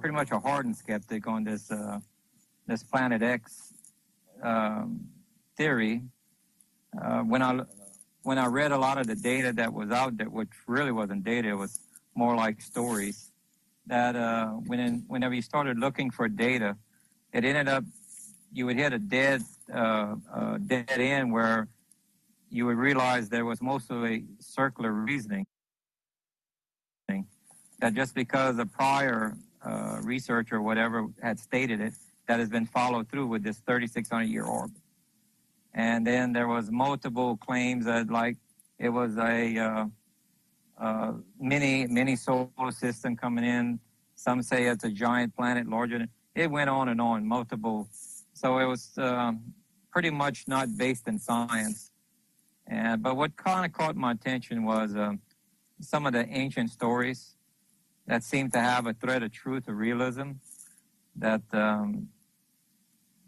pretty much a hardened skeptic on this this Planet X theory. When I read a lot of the data that was out there, which really wasn't data, it was more like stories, that whenever you started looking for data, it ended up you would hit a dead end where you would realize there was mostly circular reasoning. That just because a prior researcher or whatever had stated it, that has been followed through with this 3,600-year orbit. And then there was multiple claims that, like, it was a mini solar system coming in. Some say it's a giant planet larger than it went on and on, multiple. So it was pretty much not based in science. And but what kind of caught my attention was some of the ancient stories that seemed to have a thread of truth or realism, that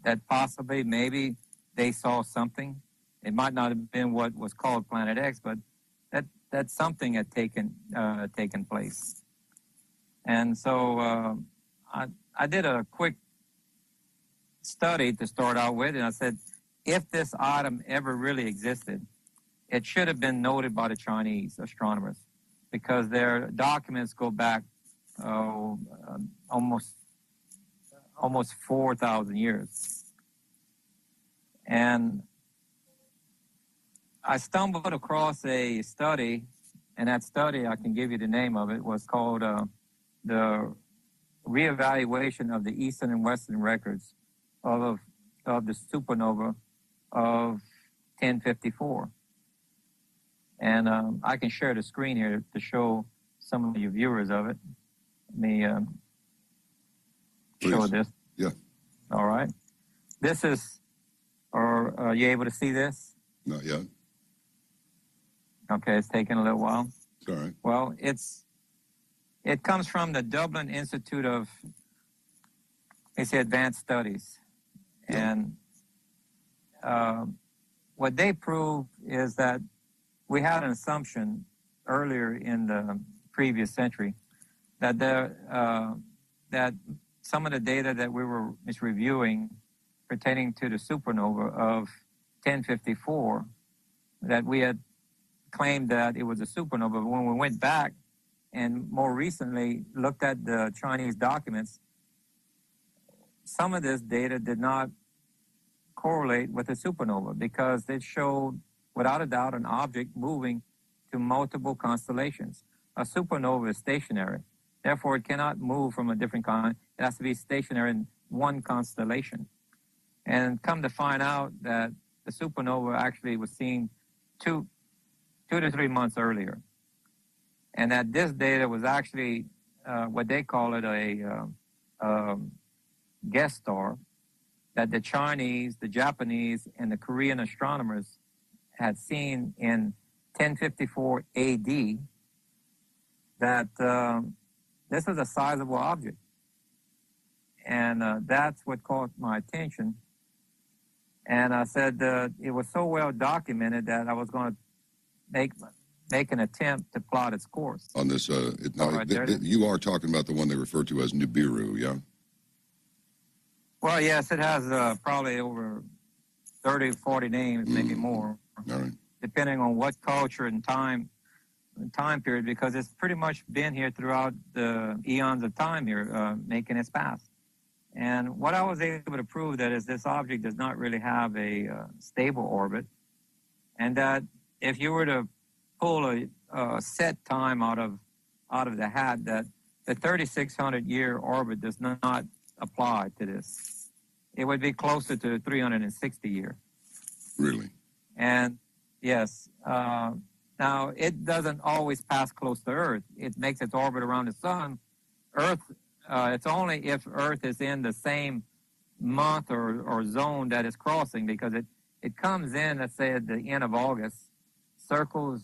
that possibly maybe they saw something. It might not have been what was called Planet X, but that something had taken place. And so I did a quick study to start out with, and I said, if this item ever really existed, it should have been noted by the Chinese astronomers, because their documents go back almost 4,000 years. And I stumbled across a study, and that study, I can give you the name of it, was called the Reevaluation of the Eastern and Western Records of the Supernova of 1054. And I can share the screen here to show some of your viewers of it. Let me show this. Yeah. All right. This is, or are you able to see this? Not yet. Okay, it's taking a little while. It's all right. Well, it comes from the Dublin Institute of, they say, Advanced Studies. Yeah. And what they prove is that we had an assumption earlier in the previous century that that some of the data that we were reviewing pertaining to the supernova of 1054, that we had claimed that it was a supernova. But when we went back and more recently looked at the Chinese documents, some of this data did not correlate with the supernova, because it showed, without a doubt, an object moving to multiple constellations. A supernova is stationary. Therefore, it cannot move from a different kind. It has to be stationary in one constellation. And come to find out that the supernova actually was seen two to 3 months earlier. And that this data was actually what they call it a guest star, that the Chinese, the Japanese, and the Korean astronomers had seen in 1054 AD, that this was a sizable object. And that's what caught my attention. And I said it was so well documented that I was going to make an attempt to plot its course. On this, you are talking about the one they refer to as Nibiru, yeah? Well, yes, it has probably over 30, 40 names, maybe more. All right. Depending on what culture and time period, because it's pretty much been here throughout the eons of time here, making its path. And what I was able to prove that is this object does not really have a stable orbit, and that if you were to pull a set time out of the hat, that the 3,600-year orbit does not apply to this. It would be closer to 360-year. Really? And yes, now it doesn't always pass close to Earth. It makes its orbit around the sun. Earth, it's only if Earth is in the same month or zone that it's crossing, because it comes in, let's say, at the end of August, circles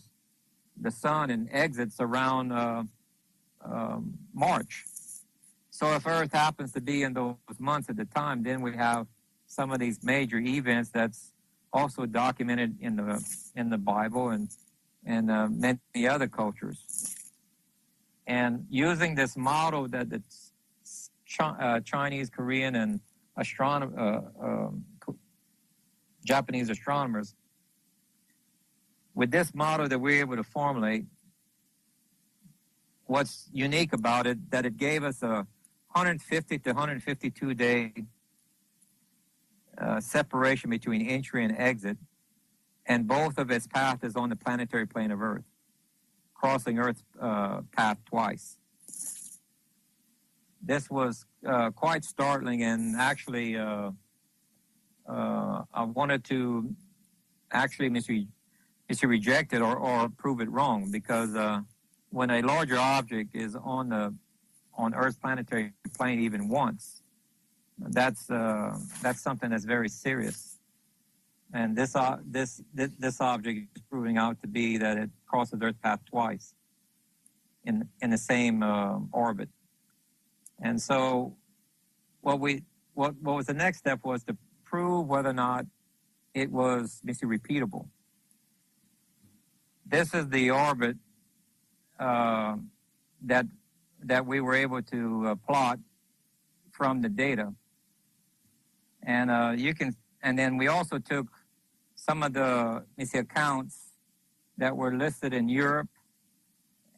the sun and exits around March. So if Earth happens to be in those months at the time, then we have some of these major events that's also documented in the Bible and many other cultures. And using this model that the Chinese, Korean, and Japanese astronomers, with this model that we're able to formulate, what's unique about it, that it gave us a 150 to 152-day separation between entry and exit, and both of its path is on the planetary plane of Earth, crossing Earth's path twice. This was quite startling, and actually I wanted to actually reject it or prove it wrong, because when a larger object is on the Earth's planetary plane even once, that's something that's very serious. And this object is proving out to be that it crosses Earth's path twice in the same orbit. And so, what was the next step was to prove whether or not it was basically repeatable. This is the orbit that we were able to plot from the data, and then we also took some of the accounts that were listed in Europe,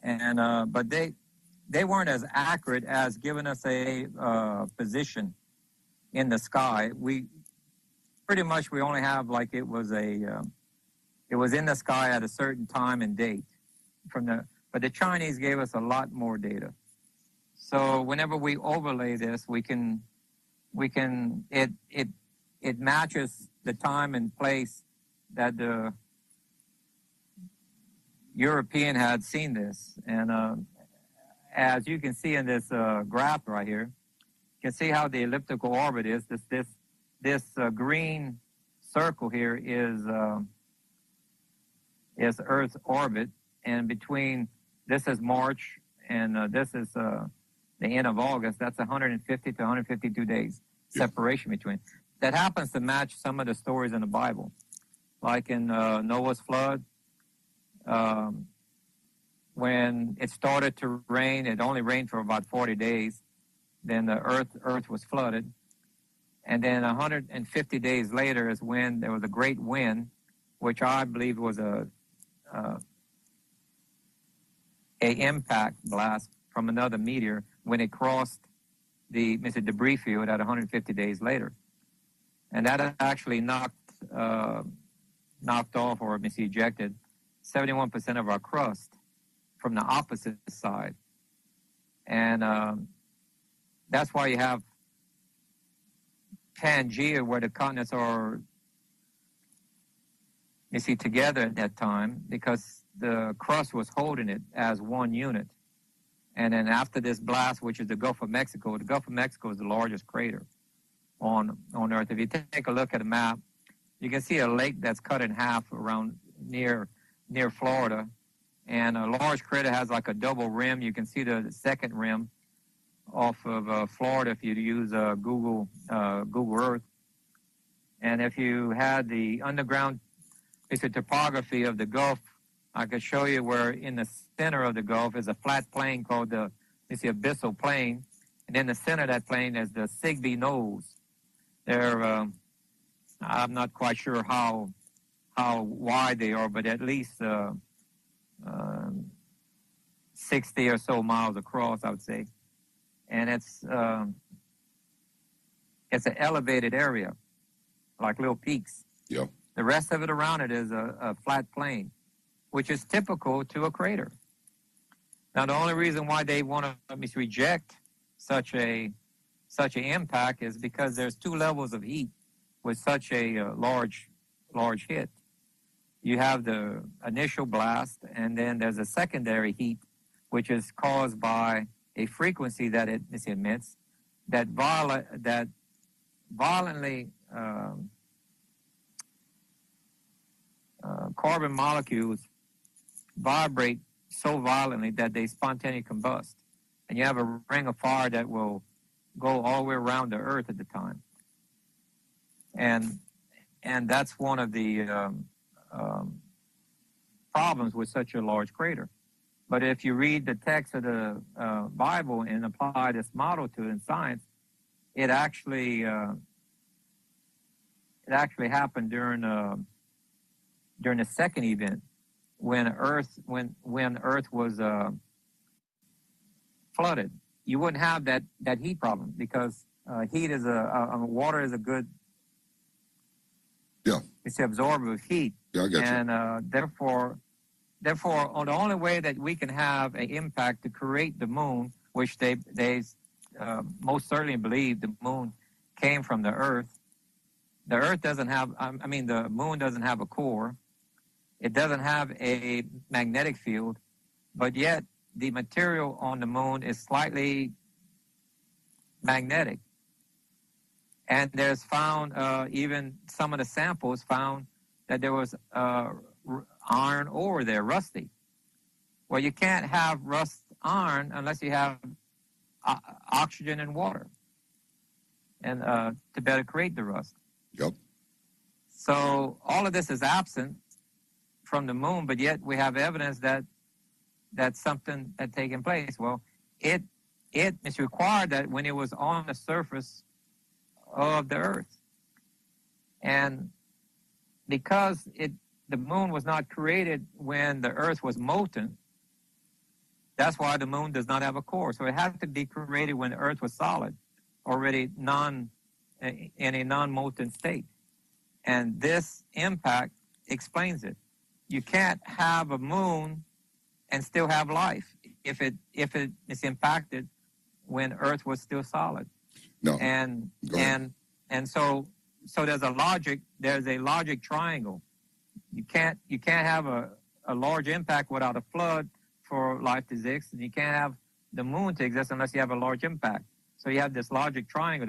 and but they weren't as accurate as giving us a position in the sky. We pretty much only have like it was in the sky at a certain time and date from the. But the Chinese gave us a lot more data. So whenever we overlay this, it matches the time and place that the European had seen this. And as you can see in this graph right here, you can see how the elliptical orbit is. This green circle here is Earth's orbit, and between this is March, and this is the end of August. That's 150 to 152 days separation between. That happens to match some of the stories in the Bible, like in Noah's flood. When it started to rain, it only rained for about 40 days. Then the earth was flooded, and then 150 days later is when there was a great wind, which I believe was an impact blast from another meteor when it crossed the debris field at 150 days later. And that actually knocked off or ejected 71% of our crust from the opposite side. And that's why you have Pangea, where the continents are together at that time, because the crust was holding it as one unit. And then after this blast, which is the Gulf of Mexico is the largest crater on Earth. If you take a look at a map, you can see a lake that's cut in half around near Florida. And a large crater has like a double rim. You can see the second rim off of Florida if you use Google Earth. And if you had the underground topography of the Gulf, I could show you where in the center of the Gulf is a flat plain called the abyssal plain, and in the center of that plain is the Sigbee Knolls. They're I'm not quite sure how wide they are, but at least 60 or so miles across, I would say, and it's an elevated area, like little peaks. Yeah. The rest of it around it is a flat plain, which is typical to a crater. Now, the only reason why they want to reject such an impact is because there's two levels of heat with such a large hit. You have the initial blast, and then there's a secondary heat, which is caused by a frequency that it emits that violently carbon molecules vibrate so violently that they spontaneously combust, and you have a ring of fire that will go all the way around the Earth at the time, and that's one of the problems with such a large crater. But if you read the text of the Bible and apply this model to it in science, it actually happened during the second event, when Earth was flooded. You wouldn't have that heat problem, because heat is water is a good. Yeah. It's the absorber of heat. Yeah, I got and you. Therefore, on the only way that we can have an impact to create the moon, which they most certainly believe the moon came from the Earth. The Earth doesn't have, the moon doesn't have a core. It doesn't have a magnetic field, but yet the material on the moon is slightly magnetic. And there's found, even some of the samples found that there was iron ore there, rusty. Well, you can't have rust iron unless you have oxygen and water and to better create the rust. Yep. So all of this is absent from the moon, but yet we have evidence that something had taken place. Well, it is required that when it was on the surface of the Earth, and because the moon was not created when the Earth was molten, that's why the moon does not have a core. So it had to be created when the Earth was solid, already in a non-molten state. And this impact explains it. You can't have a moon and still have life if it is impacted when Earth was still solid. No. And so there's a logic triangle. You can't have a large impact without a flood for life to exist, and you can't have the moon to exist unless you have a large impact. So you have this logic triangle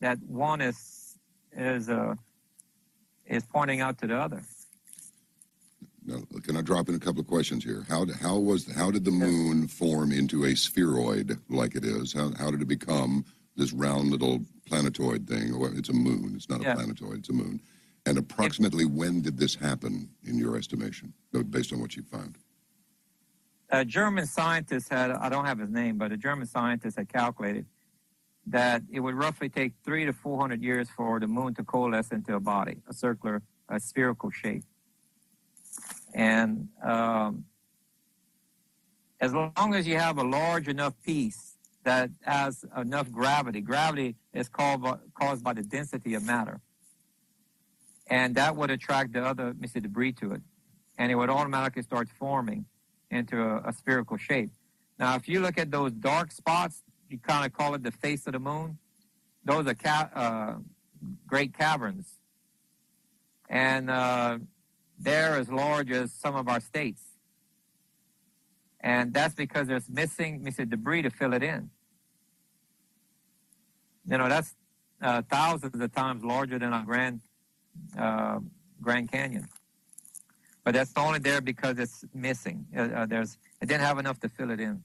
that one is pointing out to the other. Now, can I drop in a couple of questions here? How did the moon form into a spheroid like it is? How did it become this round little planetoid thing? Or it's a moon. It's not a planetoid. It's a moon. And approximately when did this happen, in your estimation, based on what you found? A German scientist I don't have his name, but a German scientist had calculated that it would roughly take 300 to 400 years for the moon to coalesce into a body, a spherical shape. And as long as you have a large enough piece that has enough gravity is caused by the density of matter. And that would attract the other debris to it. And it would automatically start forming into a spherical shape. Now, if you look at those dark spots, you kind of call it the face of the moon. Those are great caverns. And they're as large as some of our states. And that's because there's missing debris to fill it in. That's thousands of times larger than our Grand Canyon. But that's only there because it's missing. It didn't have enough to fill it in.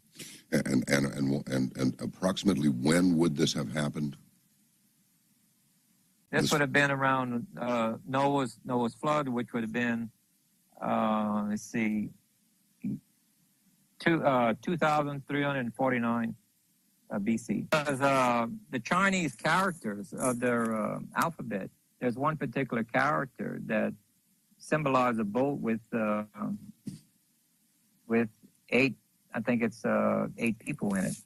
And approximately when would this have happened? This would have been around Noah's flood, which would have been 2,349 BC. Because the Chinese characters of their alphabet, there's one particular character that symbolizes a boat with eight, I think it's eight people in it,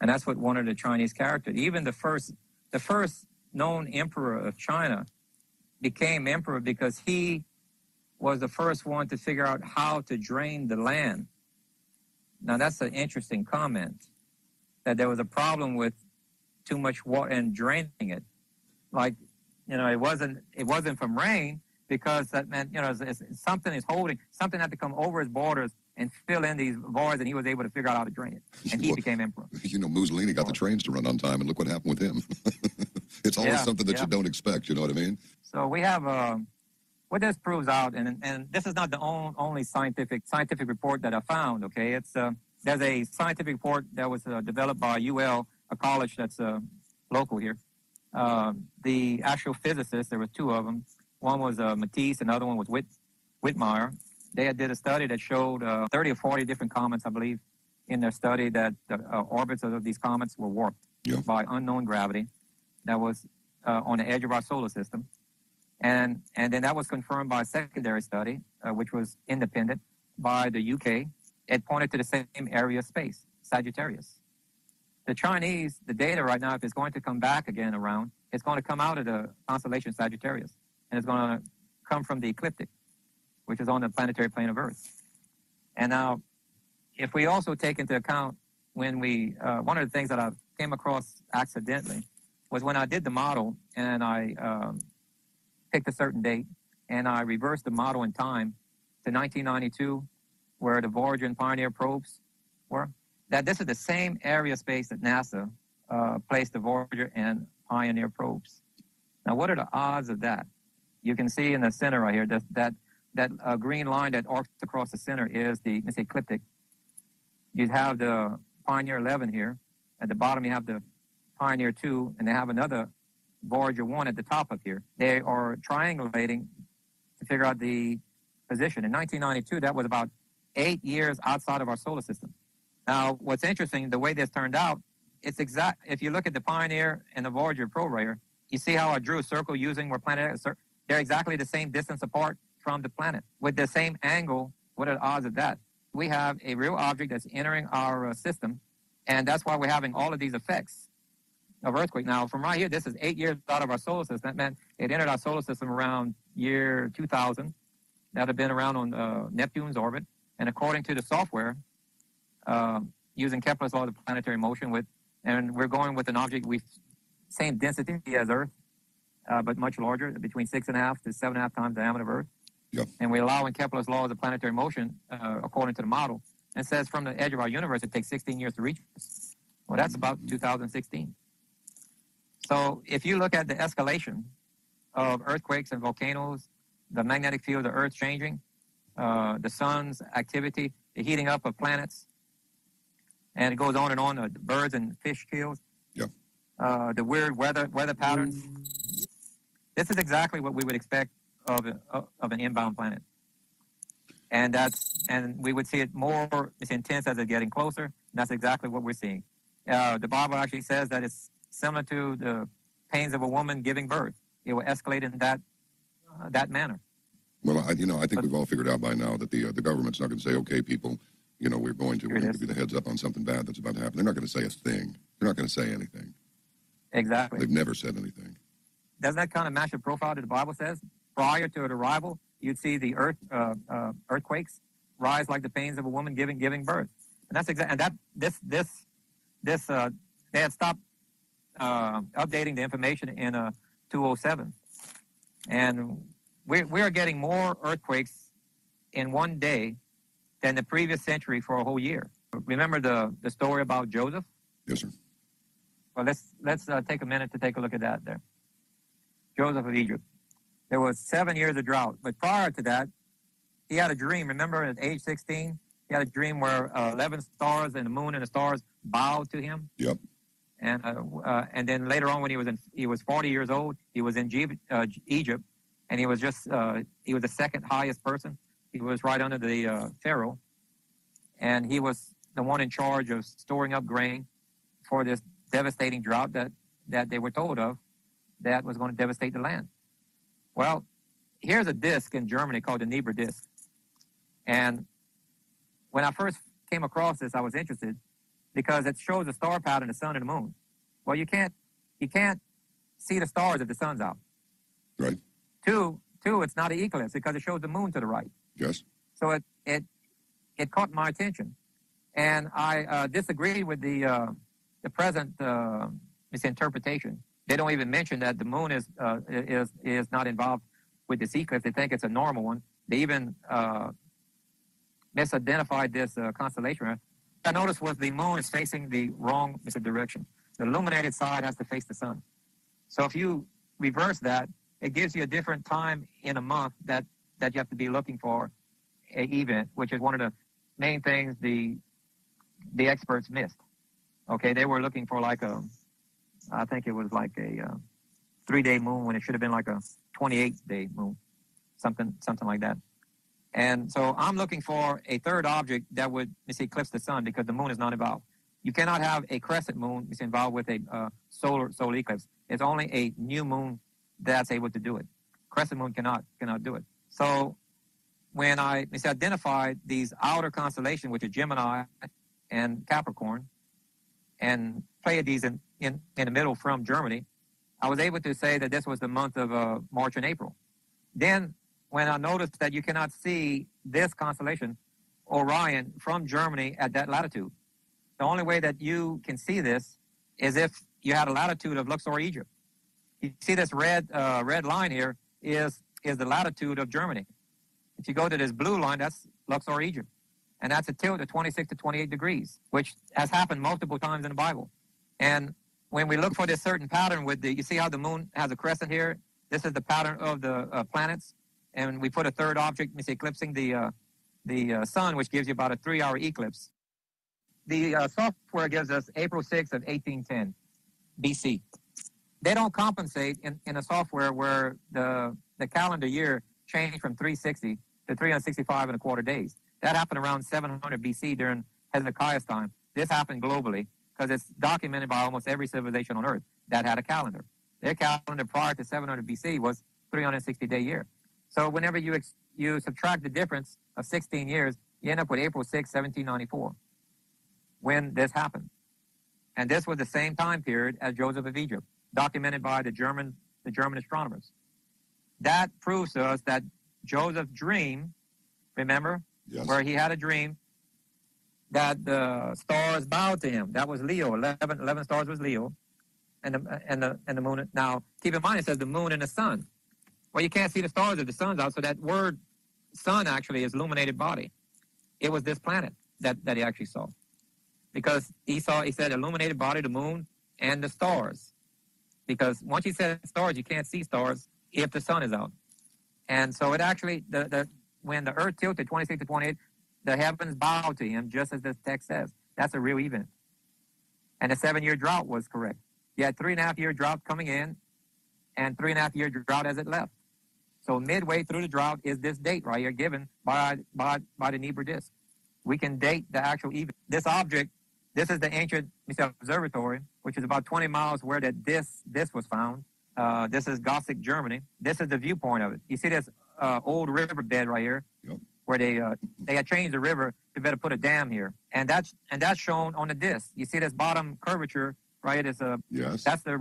and that's what one of the Chinese characters. Even the first known emperor of China became emperor because he was the first one to figure out how to drain the land. Now that's an interesting comment, that there was a problem with too much water and draining it, like. It wasn't from rain, because that meant, something is holding, something had to come over his borders and fill in these voids, and he was able to figure out how to drain it. And he became emperor. Mussolini got the trains to run on time, and look what happened with him. It's always something that you don't expect, you know what I mean? So we have, what this proves out, and this is not the only scientific report that I found, okay? It's, there's a scientific report that was developed by UL, a college that's local here. The actual physicists, there were two of them. One was Matisse, another one was Whitmire. They did a study that showed 30 or 40 different comets, I believe, in their study that the orbits of these comets were warped by unknown gravity. that was on the edge of our solar system. And then that was confirmed by a secondary study, which was independent, by the UK. It pointed to the same area of space, Sagittarius. The Chinese, the data right now, if it's going to come back again around, it's going to come out of the constellation Sagittarius, and it's going to come from the ecliptic, which is on the planetary plane of Earth. And now, if we also take into account when we, one of the things that I came across accidentally was when I did the model and I picked a certain date and I reversed the model in time to 1992, where the Voyager and Pioneer probes were, that this is the same area of space that NASA placed the Voyager and Pioneer probes. Now, what are the odds of that? You can see in the center right here, that green line that arcs across the center is the ecliptic. You have the Pioneer 11 here. At the bottom, you have the Pioneer 2, and they have another Voyager 1 at the top up here. They are triangulating to figure out the position. In 1992, that was about 8 years outside of our solar system. Now, what's interesting, the way this turned out, it's exact. If you look at the Pioneer and the Voyager probe right here, you see how I drew a circle using where Planet X, they're exactly the same distance apart from the planet with the same angle. What are the odds of that? We have a real object that's entering our system, and that's why we're having all of these effects of earthquake. Now, from right here, this is 8 years out of our solar system. That meant it entered our solar system around year 2000. That had been around on Neptune's orbit. And according to the software, using Kepler's law of the planetary motion, and we're going with an object with same density as Earth, but much larger, between 6.5 to 7.5 times the diameter of Earth. Yep. And we're allowing Kepler's law of the planetary motion, according to the model, and says from the edge of our universe, it takes 16 years to reach us. Well, that's about 2016. So if you look at the escalation of earthquakes and volcanoes, the magnetic field of Earth changing, the sun's activity, the heating up of planets, and it goes on and on, birds and fish kills, yep. The weird weather patterns. This is exactly what we would expect of an inbound planet. And we would see it more, it's intense as it's getting closer, and that's exactly what we're seeing. The Bible actually says that it's similar to the pains of a woman giving birth. It will escalate in that manner. Well, I think we've all figured out by now that the government's not going to say, okay, people, we're going to give you the heads up on something bad that's about to happen. They're not going to say a thing. They're not going to say anything. Exactly. They've never said anything. Doesn't that kind of match the profile that the Bible says? Prior to an arrival, you'd see the earthquakes rise like the pains of a woman giving birth. And that's exactly, and that, they had stopped updating the information in 2007. And we are getting more earthquakes in one day than the previous century for a whole year. Remember the story about Joseph? Yes, sir. Well, let's take a minute to take a look at that there. Joseph of Egypt. There was 7 years of drought, but prior to that, he had a dream. Remember, at age 16, he had a dream where 11 stars and the moon and the stars bowed to him. Yep. And then later on, when he was 40 years old, he was in Egypt. And he was he was the second highest person. He was right under the Pharaoh. And he was the one in charge of storing up grain for this devastating drought that they were told of that was going to devastate the land. Well, here's a disc in Germany called the Nebra disc. And when I first came across this, I was interested because it shows the star pattern, the sun and the moon. Well, you can't see the stars if the sun's out. Right. Two, it's not an eclipse because it shows the moon to the right. Yes. So it caught my attention, and I disagreed with the present misinterpretation. They don't even mention that the moon is not involved with this eclipse. They think it's a normal one. They even misidentified this constellation. What I noticed was the moon is facing the wrong direction. The illuminated side has to face the sun. So if you reverse that, it gives you a different time in a month that you have to be looking for an event, which is one of the main things the experts missed. Okay, they were looking for I think it was like a 3-day moon when it should have been like a 28-day moon, something like that. And so I'm looking for a third object that would eclipse the sun because the moon is not involved. You cannot have a crescent moon involved with a solar eclipse. It's only a new moon that's able to do it. Crescent moon cannot do it. So when I misidentified these outer constellations, which are Gemini and Capricorn, and Pleiades in the middle from Germany, I was able to say that this was the month of March and April. Then when I noticed that you cannot see this constellation, Orion, from Germany at that latitude, the only way that you can see this is if you had a latitude of Luxor, Egypt. You see this red line here is the latitude of Germany. If you go to this blue line, that's Luxor, Egypt. And that's a tilt of 26 to 28 degrees, which has happened multiple times in the Bible. And when we look for this certain pattern with the, you see how the moon has a crescent here? This is the pattern of the planets. And we put a third object, eclipsing the sun, which gives you about a 3-hour eclipse. The software gives us April 6th of 1810 BC. They don't compensate in a software where the calendar year changed from 360 to 365¼ days. That happened around 700 BC during Hezekiah's time. This happened globally because it's documented by almost every civilization on Earth that had a calendar. Their calendar prior to 700 BC was 360-day year. So whenever you subtract the difference of 16 years, you end up with April 6, 1794, when this happened. And this was the same time period as Joseph of Egypt, documented by the German astronomers. That proves to us that Joseph's dream, remember? Yes. Where he had a dream that the stars bowed to him. That was Leo. 11 stars was Leo, and the moon. Now, keep in mind, it says the moon and the sun. Well, you can't see the stars if the sun's out, so that word sun actually is illuminated body. It was this planet that he actually saw. Because he said illuminated body, the moon, and the stars. Because once he said stars, you can't see stars if the sun is out. And so it actually, when the earth tilted 26 to 28, the heavens bowed to him, just as this text says. That's a real event. And the 7-year drought was correct. You had 3.5-year drought coming in and 3.5-year drought as it left. So midway through the drought is this date right here given by the Nebra disc. We can date the actual event. This object, this is the ancient observatory, which is about 20 miles where that this was found. This is Gothic, Germany. This is the viewpoint of it. You see this old riverbed right here, yep, where they had changed the river to better put a dam here. And that's shown on the disc. You see this bottom curvature, right? Yes. That's the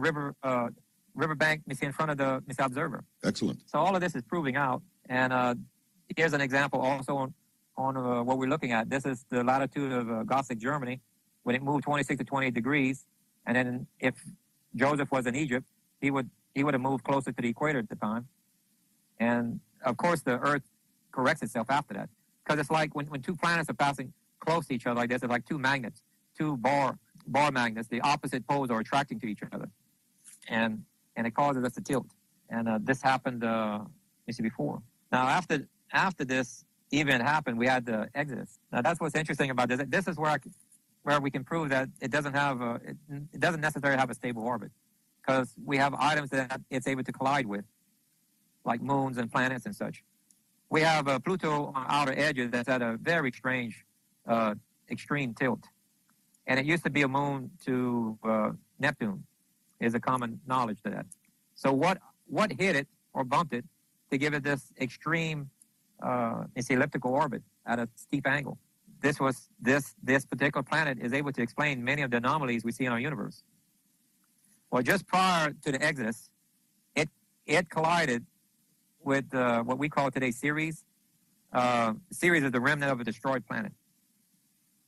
riverbank in front of the observer. Excellent. So all of this is proving out. And here's an example also on what we're looking at. This is the latitude of Gothic, Germany, when it moved 26 to 28 degrees. And then if Joseph was in Egypt, he would have moved closer to the equator at the time. And, of course, the Earth corrects itself after that. Because it's like when two planets are passing close to each other like this, it's like two magnets, two bar magnets. The opposite poles are attracting to each other. And it causes us to tilt. And this happened before. Now, after this event happened, we had the Exodus. Now, that's what's interesting about this. This is where we can prove that it doesn't have it doesn't necessarily have a stable orbit, because we have items that it's able to collide with, like moons and planets and such. We have Pluto on outer edges that's at a very strange, extreme tilt. And it used to be a moon to Neptune, is a common knowledge to that. So what hit it or bumped it to give it this extreme, it's elliptical orbit at a steep angle? This particular planet is able to explain many of the anomalies we see in our universe. Well, just prior to the Exodus, it collided with what we call today Ceres. Ceres is the remnant of a destroyed planet,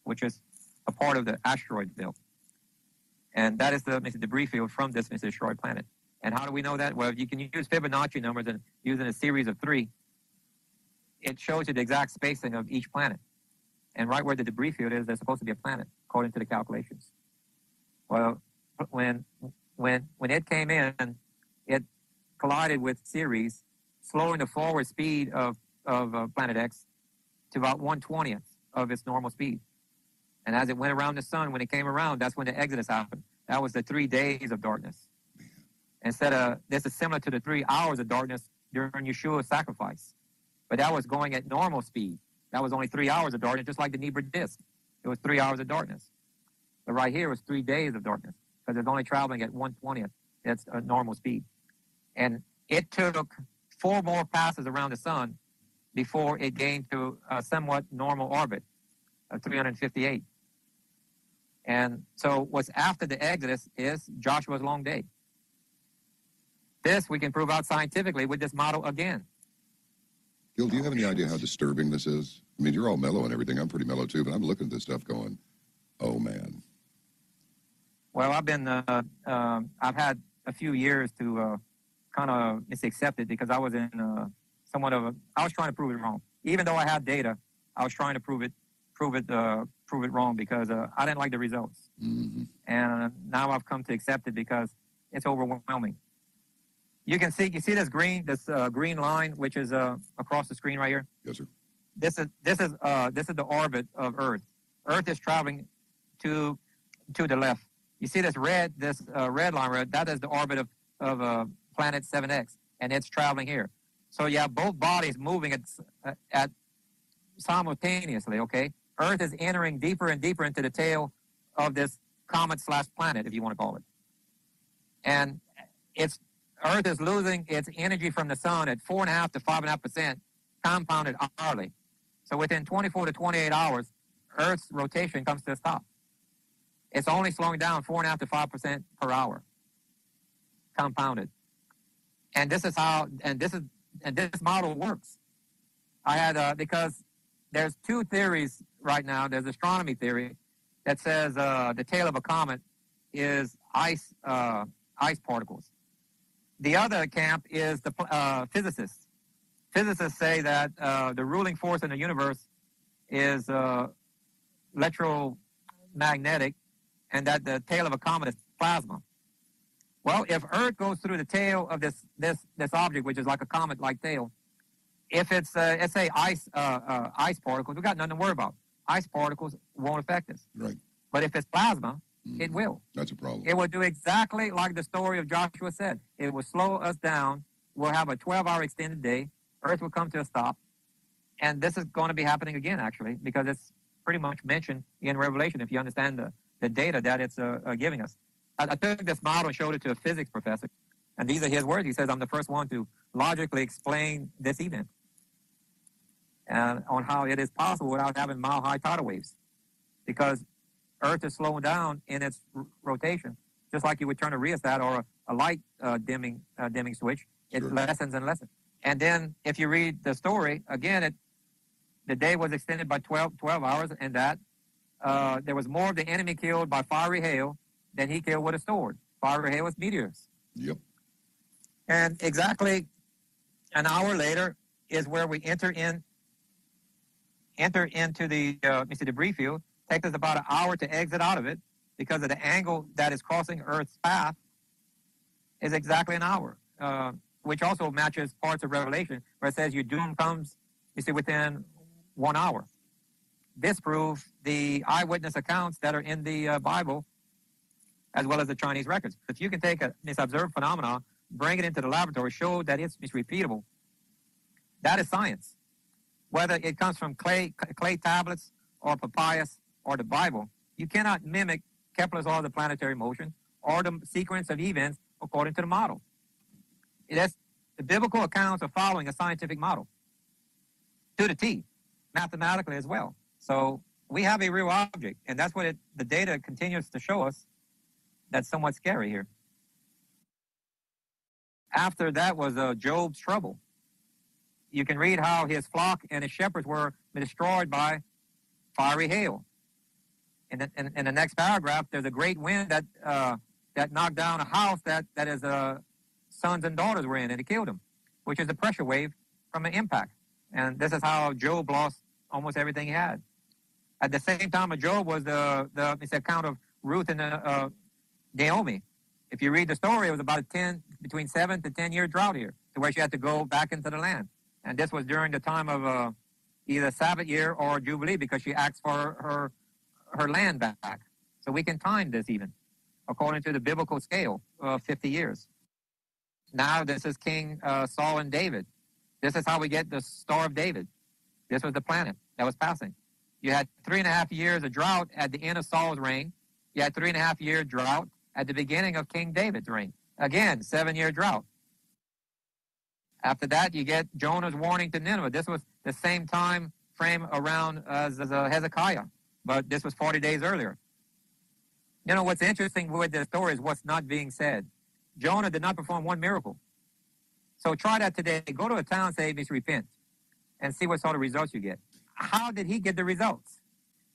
which is a part of the asteroid belt. And that is the debris field from this destroyed planet. And how do we know that? Well, if you can use Fibonacci numbers and using a series of 3, it shows you the exact spacing of each planet. And right where the debris field is, there's supposed to be a planet, according to the calculations. Well, when it came in, it collided with Ceres, slowing the forward speed of Planet X to about 1/20th of its normal speed. And as it went around the sun, when it came around, that's when the Exodus happened. That was the 3 days of darkness. Instead of, this is similar to the 3 hours of darkness during Yeshua's sacrifice. But that was going at normal speed. That was only 3 hours of darkness, just like the Nebra disc. It was 3 hours of darkness. But right here was 3 days of darkness, because it's only traveling at 1/20th That's a normal speed. And it took 4 more passes around the sun before it gained to a somewhat normal orbit of 358. And so what's after the Exodus is Joshua's long day. This we can prove out scientifically with this model again. Gil, do you have any idea how disturbing this is? I mean, you're all mellow and everything. I'm pretty mellow too, but I'm looking at this stuff going, oh man. Well, I've been, I've had a few years to kind of misaccept it because I was in somewhat of a, I was trying to prove it wrong. Even though I had data, I was trying to prove it wrong because I didn't like the results. Mm-hmm. And now I've come to accept it because it's overwhelming. You see this green line, which is across the screen right here. Yes, sir. This is the orbit of Earth. Earth is traveling to the left. You see this red line, right? That is the orbit of Planet 7X, and it's traveling here. So you have both bodies moving at simultaneously. Okay, Earth is entering deeper and deeper into the tail of this comet/planet, if you want to call it, and it's. Earth is losing its energy from the sun at 4.5 to 5.5% compounded hourly. So within 24 to 28 hours, Earth's rotation comes to a stop. It's only slowing down 4.5 to 5% per hour compounded. And this is how, and this model works. I had, because there's 2 theories right now. There's astronomy theory that says the tail of a comet is ice particles. The other camp is the physicists. Physicists say that the ruling force in the universe is electromagnetic and that the tail of a comet is plasma. Well, if Earth goes through the tail of this object, which is like a comet-like tail, if it's, let's say, ice particles, we've got nothing to worry about. Ice particles won't affect us. Right. But if it's plasma, it will. That's a problem. It will do exactly like the story of Joshua said. It will slow us down. We'll have a 12-hour extended day. Earth will come to a stop. And this is going to be happening again, actually, because it's pretty much mentioned in Revelation, if you understand the data that it's giving us. I took this model and showed it to a physics professor, and these are his words. He says, I'm the first one to logically explain this event and on how it is possible without having mile-high tidal waves, because Earth is slowing down in its rotation, just like you would turn a rheostat or a light dimming switch. It sure. Lessens and lessens. And then if you read the story, again, the day was extended by 12 hours, and that there was more of the enemy killed by fiery hail than he killed with a sword. Fiery hail was meteors. Yep. And exactly an hour later is where we enter into the debris field. Takes us about an hour to exit out of it because of the angle that is crossing Earth's path is exactly an hour, which also matches parts of Revelation where it says your doom comes, you see, within 1 hour. This proves the eyewitness accounts that are in the Bible as well as the Chinese records. If you can take this observed phenomenon, bring it into the laboratory, show that it's repeatable, that is science. Whether it comes from clay tablets or papyrus, or the Bible, you cannot mimic Kepler's law of the planetary motion or the sequence of events according to the model. The biblical accounts are following a scientific model to the T, mathematically as well. So we have a real object, and that's what the data continues to show us. That's somewhat scary here. After that was Job's trouble. You can read how his flock and his shepherds were destroyed by fiery hail. In the next paragraph, there's a great wind that knocked down a house that his sons and daughters were in, and it killed them, which is a pressure wave from an impact. And this is how Job lost almost everything he had. At the same time of Job was the account of Ruth and Naomi. If you read the story, it was about between 7 to 10 year drought here, to where she had to go back into the land. And this was during the time of either Sabbath year or Jubilee, because she asked for her land back. So we can time this even, according to the biblical scale of 50 years. Now this is King Saul and David. This is how we get the Star of David. This was the planet that was passing. You had 3.5 years of drought at the end of Saul's reign. You had 3.5 year drought at the beginning of King David's reign. Again, 7-year drought. After that, you get Jonah's warning to Nineveh. This was the same time frame around as Hezekiah, but this was 40 days earlier. You know, what's interesting with this story is what's not being said. Jonah did not perform one miracle. So try that today. Go to a town, say, repent, and see what sort of results you get. How did he get the results?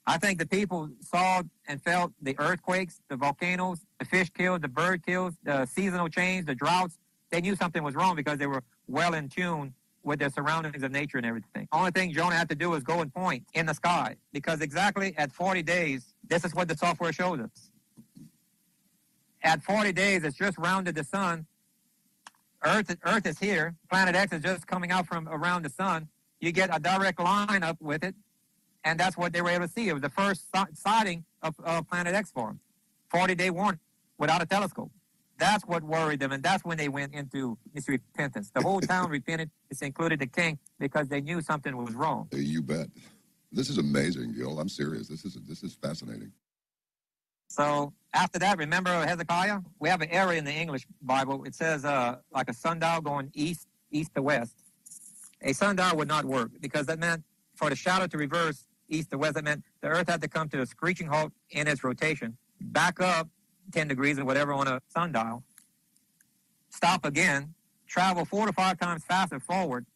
I think the people saw and felt the earthquakes, the volcanoes, the fish kills, the bird kills, the seasonal change, the droughts. They knew something was wrong because they were well in tune with their surroundings of nature and everything. Only thing Jonah had to do was go and point in the sky, because exactly at 40 days, this is what the software shows us. At 40 days, it's just rounded the sun. Earth is here. Planet X is just coming out from around the sun. You get a direct line up with it, and that's what they were able to see. It was the first sighting of Planet X for them. 40-day warning without a telescope. That's what worried them, and that's when they went into this repentance. The whole town repented. It's included the king, because they knew something was wrong. You bet. This is amazing, Gil. I'm serious. This is fascinating. So after that, remember Hezekiah? We have an area in the English Bible. It says like a sundial going east to west. A sundial would not work, because that meant for the shadow to reverse east to west, that meant the earth had to come to a screeching halt in its rotation, back up 10 degrees or whatever on a sundial, stop again, travel 4 to 5 times faster forward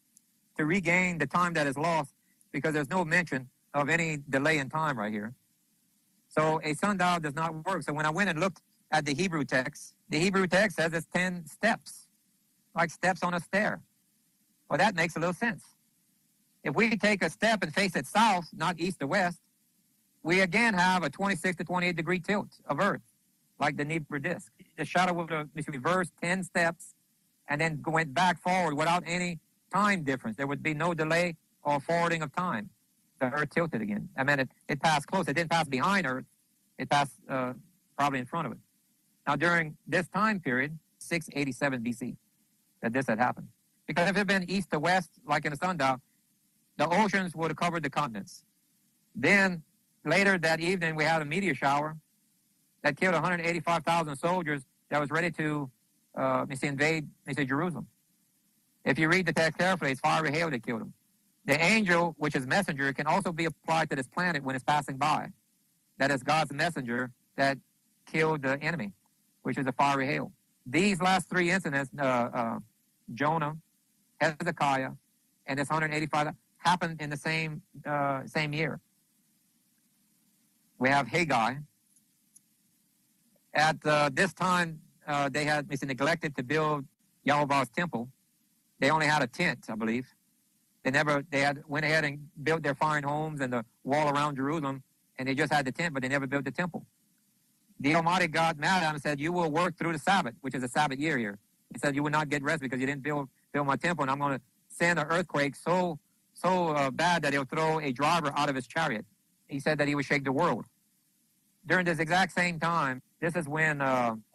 to regain the time that is lost, because there's no mention of any delay in time right here. So a sundial does not work. So when I went and looked at the Hebrew text says it's 10 steps, like steps on a stair. Well, that makes a little sense. If we take a step and face it south, not east to west, we again have a 26 to 28 degree tilt of Earth, like the Nebra disc. The shadow would reverse 10 steps and then went back forward without any time difference. There would be no delay or forwarding of time. The Earth tilted again. I mean, it passed close. It didn't pass behind Earth. It passed probably in front of it. Now, during this time period, 687 BC, that this had happened. Because if it had been east to west, like in a sundial, the oceans would have covered the continents. Then, later that evening, we had a meteor shower that killed 185,000 soldiers that was ready to invade Jerusalem. If you read the text carefully, it's fiery hail that killed them. The angel, which is messenger, can also be applied to this planet when it's passing by. That is God's messenger that killed the enemy, which is a fiery hail. These last three incidents, Jonah, Hezekiah, and this 185, happened in the same year. We have Haggai. At this time, they had neglected to build Yehovah's temple. They only had a tent, I believe. They went ahead and built their fine homes and the wall around Jerusalem, and they just had the tent, but they never built the temple. The Almighty God mad at him said, "You will work through the Sabbath," which is a Sabbath year here. He said, "You will not get rest because you didn't build my temple, and I'm going to send an earthquake so bad that he'll throw a driver out of his chariot." He said that he would shake the world. During this exact same time, this is when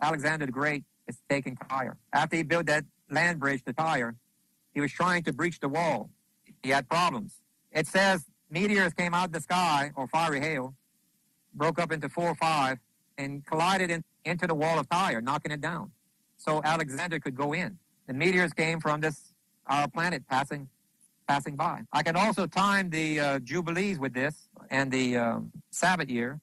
Alexander the Great is taking Tyre. After he built that land bridge to Tyre, he was trying to breach the wall. He had problems. It says meteors came out of the sky, or fiery hail, broke up into 4 or 5, and collided into the wall of Tyre, knocking it down. So Alexander could go in. The meteors came from this our planet passing by. I can also time the Jubilees with this and the Sabbath year,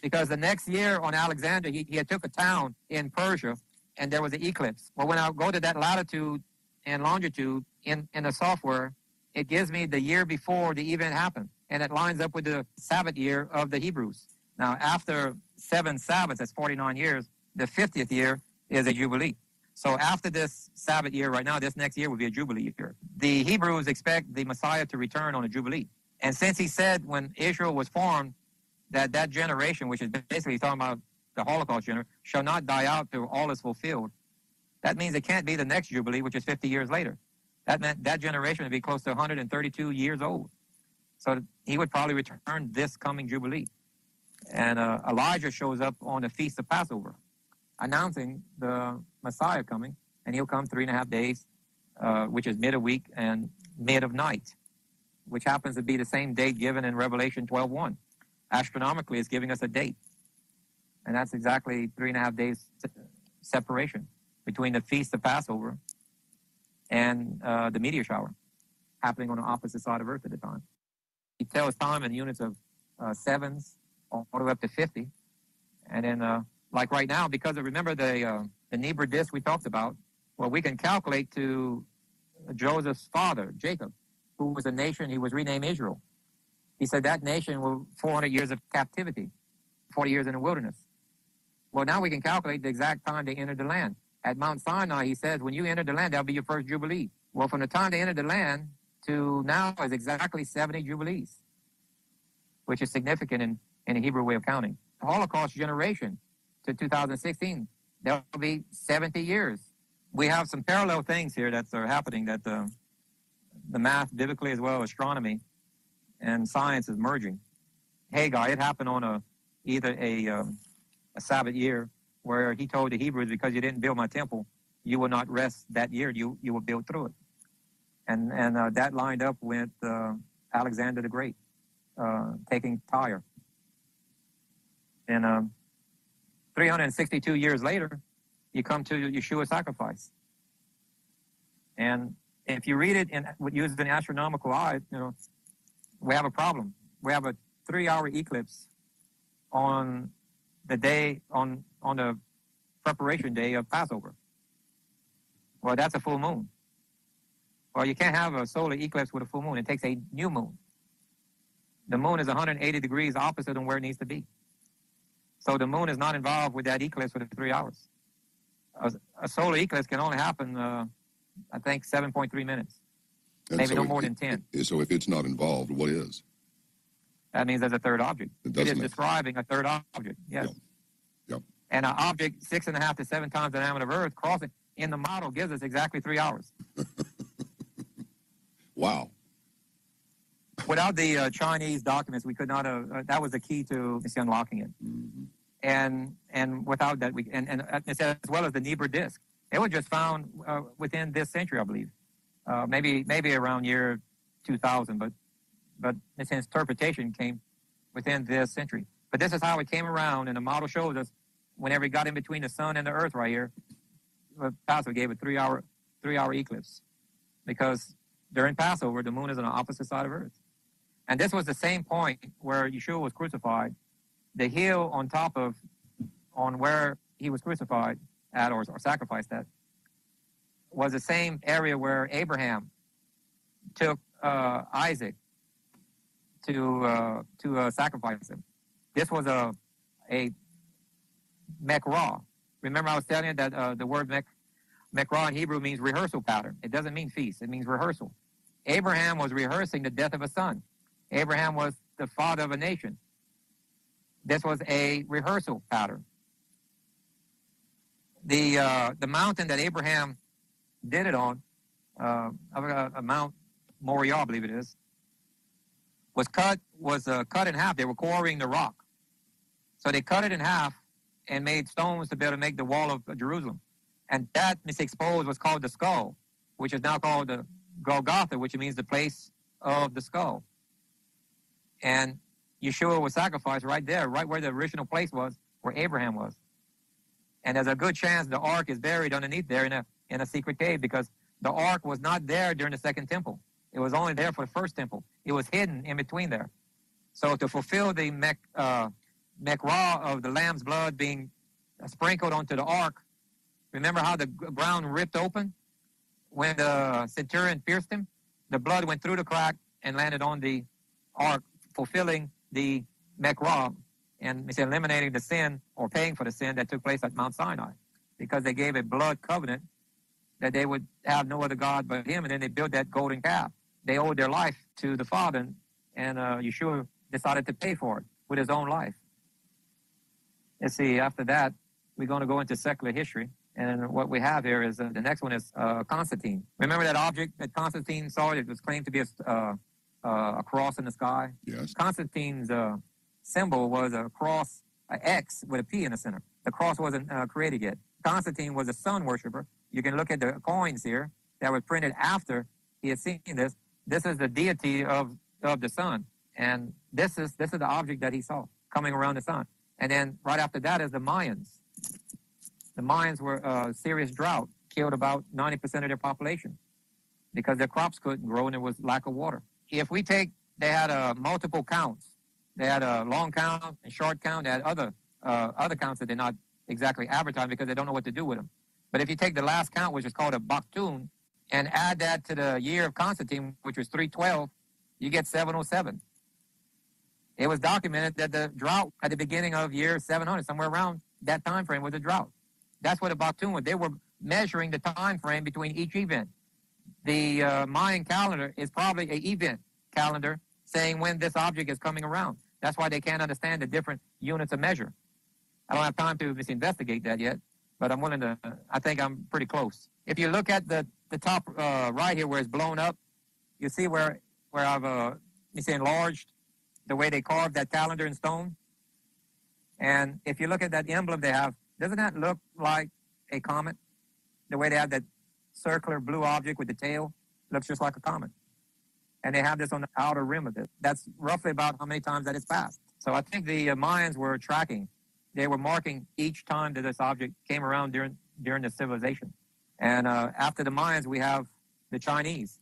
because the next year on Alexander, he had took a town in Persia, and there was an eclipse. Well, when I go to that latitude and longitude in the software, it gives me the year before the event happened, and it lines up with the Sabbath year of the Hebrews. Now, after 7 Sabbaths, that's 49 years, the 50th year is a Jubilee. So after this Sabbath year right now, this next year will be a Jubilee year. The Hebrews expect the Messiah to return on a Jubilee. And since he said when Israel was formed that generation, which is basically talking about the Holocaust generation, shall not die out till all is fulfilled, that means it can't be the next Jubilee, which is 50 years later. That meant that generation would be close to 132 years old. So he would probably return this coming Jubilee. And Elijah shows up on the Feast of Passover, announcing the Messiah coming, and he'll come 3.5 days, which is mid of week and mid of night, which happens to be the same date given in Revelation 12:1. Astronomically, it's giving us a date, and that's exactly 3.5 days separation. between the Feast of Passover and the meteor shower happening on the opposite side of Earth at the time. He tells time in units of sevens all the way up to 50. And then, like right now, because remember the Nebra disc we talked about, well, we can calculate to Joseph's father, Jacob, who was a nation, he was renamed Israel. He said that nation was 400 years of captivity, 40 years in the wilderness. Well, now we can calculate the exact time they entered the land. At Mount Sinai, he says, when you enter the land, that'll be your first Jubilee. Well, from the time they entered the land to now is exactly 70 Jubilees, which is significant in the Hebrew way of counting. The Holocaust generation to 2016, that'll be 70 years. We have some parallel things here that are happening, that the math biblically as well as astronomy and science is merging. Haggai, it happened on a Sabbath year where he told the Hebrews, because you didn't build my temple, you will not rest that year, you will build through it. And that lined up with Alexander the Great taking Tyre. And 362 years later, you come to Yeshua's sacrifice. And if you read it and use an astronomical eye, you know, we have a problem. We have a 3-hour eclipse on the day, on the preparation day of Passover. Well, that's a full moon. Well, you can't have a solar eclipse with a full moon. It takes a new moon. The moon is 180 degrees opposite on where it needs to be. So the moon is not involved with that eclipse for the 3 hours. A solar eclipse can only happen, I think, 7.3 minutes. And maybe so no more than 10. So if it's not involved, what is? That means there's a third object. It is describing a third object, yes. Yep. And an object 6.5 to 7 times the diameter of Earth crossing in the model gives us exactly 3 hours. Wow. Without the Chinese documents, we could not have, that was the key to unlocking it. Mm-hmm. And without that, as well as the Nebra disc, it was just found within this century, I believe, maybe around year 2000, but its interpretation came within this century. But this is how it came around, and the model shows us whenever it got in between the sun and the Earth right here, Passover gave a three-hour eclipse, because during Passover the moon is on the opposite side of Earth. And this was the same point where Yeshua was crucified. The hill on top of, on where he was crucified at or sacrificed at, was the same area where Abraham took Isaac to sacrifice him. This was a mekrah. Remember, I was telling you that the word mekrah in Hebrew means rehearsal pattern. It doesn't mean feast. It means rehearsal. Abraham was rehearsing the death of a son. Abraham was the father of a nation. This was a rehearsal pattern. The mountain that Abraham did it on, Mount Moriah, I believe it is, was cut in half. They were quarrying the rock. So they cut it in half and made stones to be able to make the wall of Jerusalem. And that misexposed was called the skull, which is now called the Golgotha, which means the place of the skull. And Yeshua was sacrificed right there, right where the original place was, where Abraham was. And there's a good chance the Ark is buried underneath there in a secret cave, because the Ark was not there during the Second Temple. It was only there for the First Temple. It was hidden in between there. So to fulfill the mekrah of the lamb's blood being sprinkled onto the Ark, remember how the ground ripped open when the centurion pierced him? The blood went through the crack and landed on the Ark, fulfilling the mekrah, and it's eliminating the sin or paying for the sin that took place at Mount Sinai, because they gave a blood covenant that they would have no other God but him, and then they built that golden calf. They owed their life to the Father, and Yeshua decided to pay for it with his own life. Let's see, after that, we're going to go into secular history, and what we have here is, the next one is Constantine. Remember that object that Constantine saw? It was claimed to be a cross in the sky. Yes. Constantine's symbol was a cross, an X with a P in the center. The cross wasn't created yet. Constantine was a sun worshiper. You can look at the coins here that were printed after he had seen this. This is the deity of the sun, and this is the object that he saw coming around the sun. And then right after that is the Mayans. The Mayans were a serious drought, killed about 90% of their population because their crops couldn't grow and there was lack of water. If we take, they had multiple counts. They had a long count and short count. They had other counts that they're not exactly advertised because they don't know what to do with them. But if you take the last count, which is called a Bakhtun, and add that to the year of Constantine, which was 312, you get 707. It was documented that the drought at the beginning of year 700, somewhere around that time frame, was a drought. That's what a Bakhtun was. They were measuring the time frame between each event. The Mayan calendar is probably an event calendar saying when this object is coming around. That's why they can't understand the different units of measure. I don't have time to investigate that yet, but I'm willing to, I think I'm pretty close. If you look at the top right here where it's blown up, you see where I've enlarged the way they carved that calendar in stone. And if you look at that emblem they have, doesn't that look like a comet? The way they have that circular blue object with the tail, looks just like a comet. And they have this on the outer rim of it. That's roughly about how many times that it's passed. So I think the Mayans were tracking. They were marking each time that this object came around during the civilization. And after the Mayans, we have the Chinese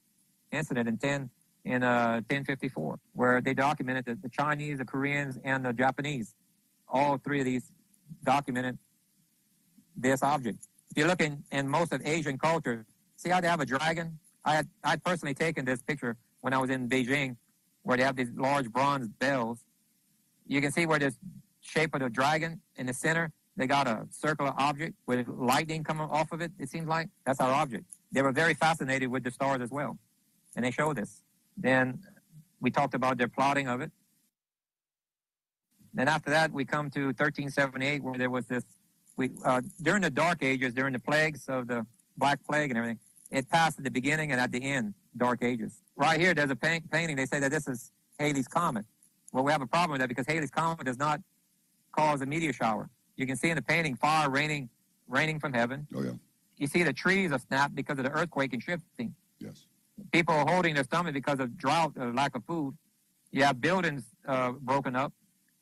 incident in 1054, where they documented that the Chinese, the Koreans, and the Japanese, all three of these documented this object. If you look in most of Asian culture, see how they have a dragon? I'd personally taken this picture when I was in Beijing, where they have these large bronze bells. You can see where this shape of the dragon in the center, they got a circular object with lightning coming off of it, it seems like. That's our object. They were very fascinated with the stars as well, and they show this. Then we talked about their plotting of it. Then after that, we come to 1378, where there was this, during the Dark Ages, during the plagues of the Black Plague and everything, it passed at the beginning and at the end, Dark Ages. Right here, there's a painting. They say that this is Halley's Comet. Well, we have a problem with that because Halley's Comet does not cause a meteor shower. You can see in the painting fire raining from heaven. Oh, yeah. You see the trees are snapped because of the earthquake and shifting. Yes. People are holding their stomach because of drought or lack of food. You have buildings broken up.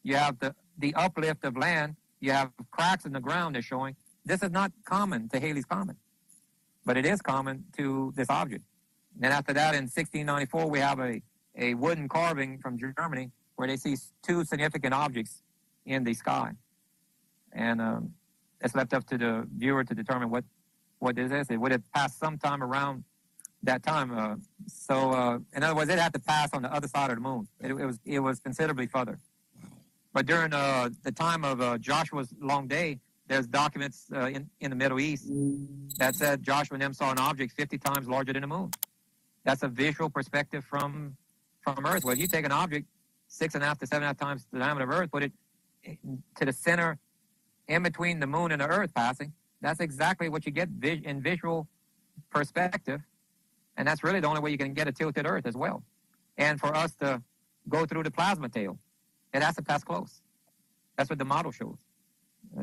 You have the uplift of land. You have cracks in the ground they're showing. This is not common to Halley's Comet, but it is common to this object. And then after that, in 1694, we have a wooden carving from Germany where they see two significant objects in the sky. And it's left up to the viewer to determine what this is. It would have passed sometime around that time. In other words, it had to pass on the other side of the moon. It was considerably further. But during the time of Joshua's long day, there's documents in the Middle East that said Joshua and them saw an object 50 times larger than the moon. That's a visual perspective from Earth. Well, if you take an object 6.5 to 7.5 times the diameter of Earth, put it to the center in between the moon and the Earth passing, that's exactly what you get in visual perspective. And that's really the only way you can get a tilted Earth as well. And for us to go through the plasma tail, it has to pass close. That's what the model shows.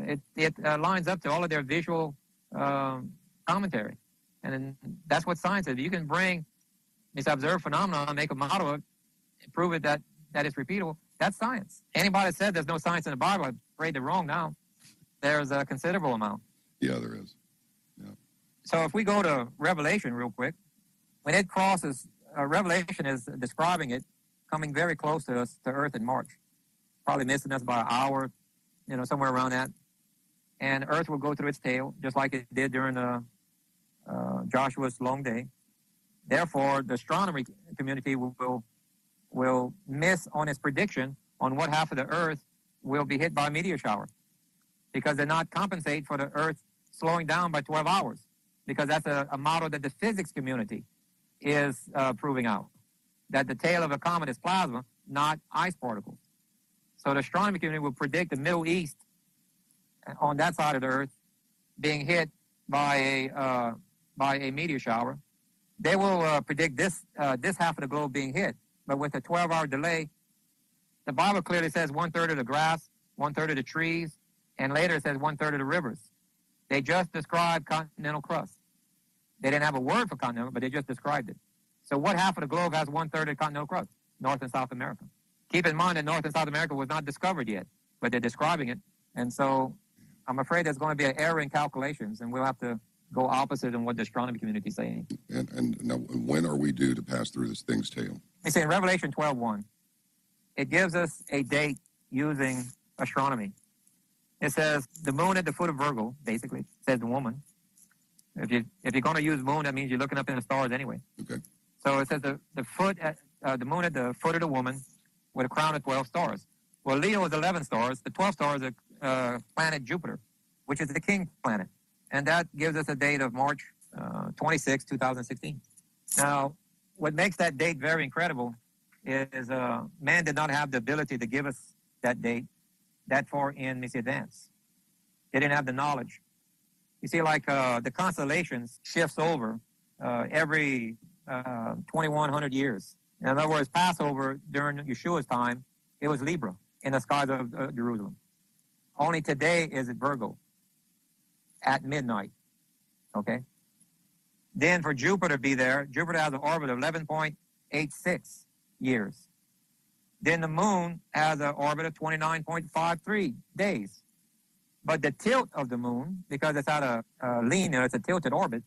It lines up to all of their visual commentary. And then that's what science is. You can bring this observed phenomenon, make a model of it, prove it that it's repeatable. That's science. Anybody that said there's no science in the Bible, I'm afraid they're wrong now. There's a considerable amount. Yeah, there is. Yeah. So if we go to Revelation real quick, when it crosses, Revelation is describing it coming very close to us, to Earth in March, probably missing us by an hour, somewhere around that. And Earth will go through its tail, just like it did during Joshua's long day. Therefore, the astronomy community will miss on its prediction on what half of the Earth will be hit by a meteor shower, because they're not compensate for the Earth slowing down by 12 hours, because that's a model that the physics community is proving out, that the tail of a comet is plasma, not ice particles. So the astronomy community will predict the Middle East on that side of the Earth being hit by a meteor shower. They will predict this half of the globe being hit, but with a 12-hour delay. The Bible clearly says 1/3 of the grass, 1/3 of the trees, and later it says 1/3 of the rivers. They just described continental crust. They didn't have a word for continental, but they just described it. So what half of the globe has 1/3 of continental crust? North and South America. Keep in mind that North and South America was not discovered yet, but they're describing it. And so I'm afraid there's going to be an error in calculations, and we'll have to go opposite in what the astronomy community is saying. And now, when are we due to pass through this thing's tail? It's in Revelation 12:1. It gives us a date using astronomy. It says the moon at the foot of Virgo, basically, says the woman. If you're going to use moon, that means you're looking up in the stars anyway. Okay. So it says the moon at the foot of the woman with a crown of 12 stars. Well, Leo is 11 stars. The 12 stars are planet Jupiter, which is the king planet. And that gives us a date of March 26, 2016. Now, what makes that date very incredible is man did not have the ability to give us that date that far in this advance. They didn't have the knowledge. You see, like the constellations shifts over every 2,100 years. In other words, Passover during Yeshua's time, it was Libra in the skies of Jerusalem. Only today is it Virgo at midnight, okay? Then for Jupiter to be there, Jupiter has an orbit of 11.86 years. Then the moon has an orbit of 29.53 days. But the tilt of the moon, because it's at a lean and it's a tilted orbit,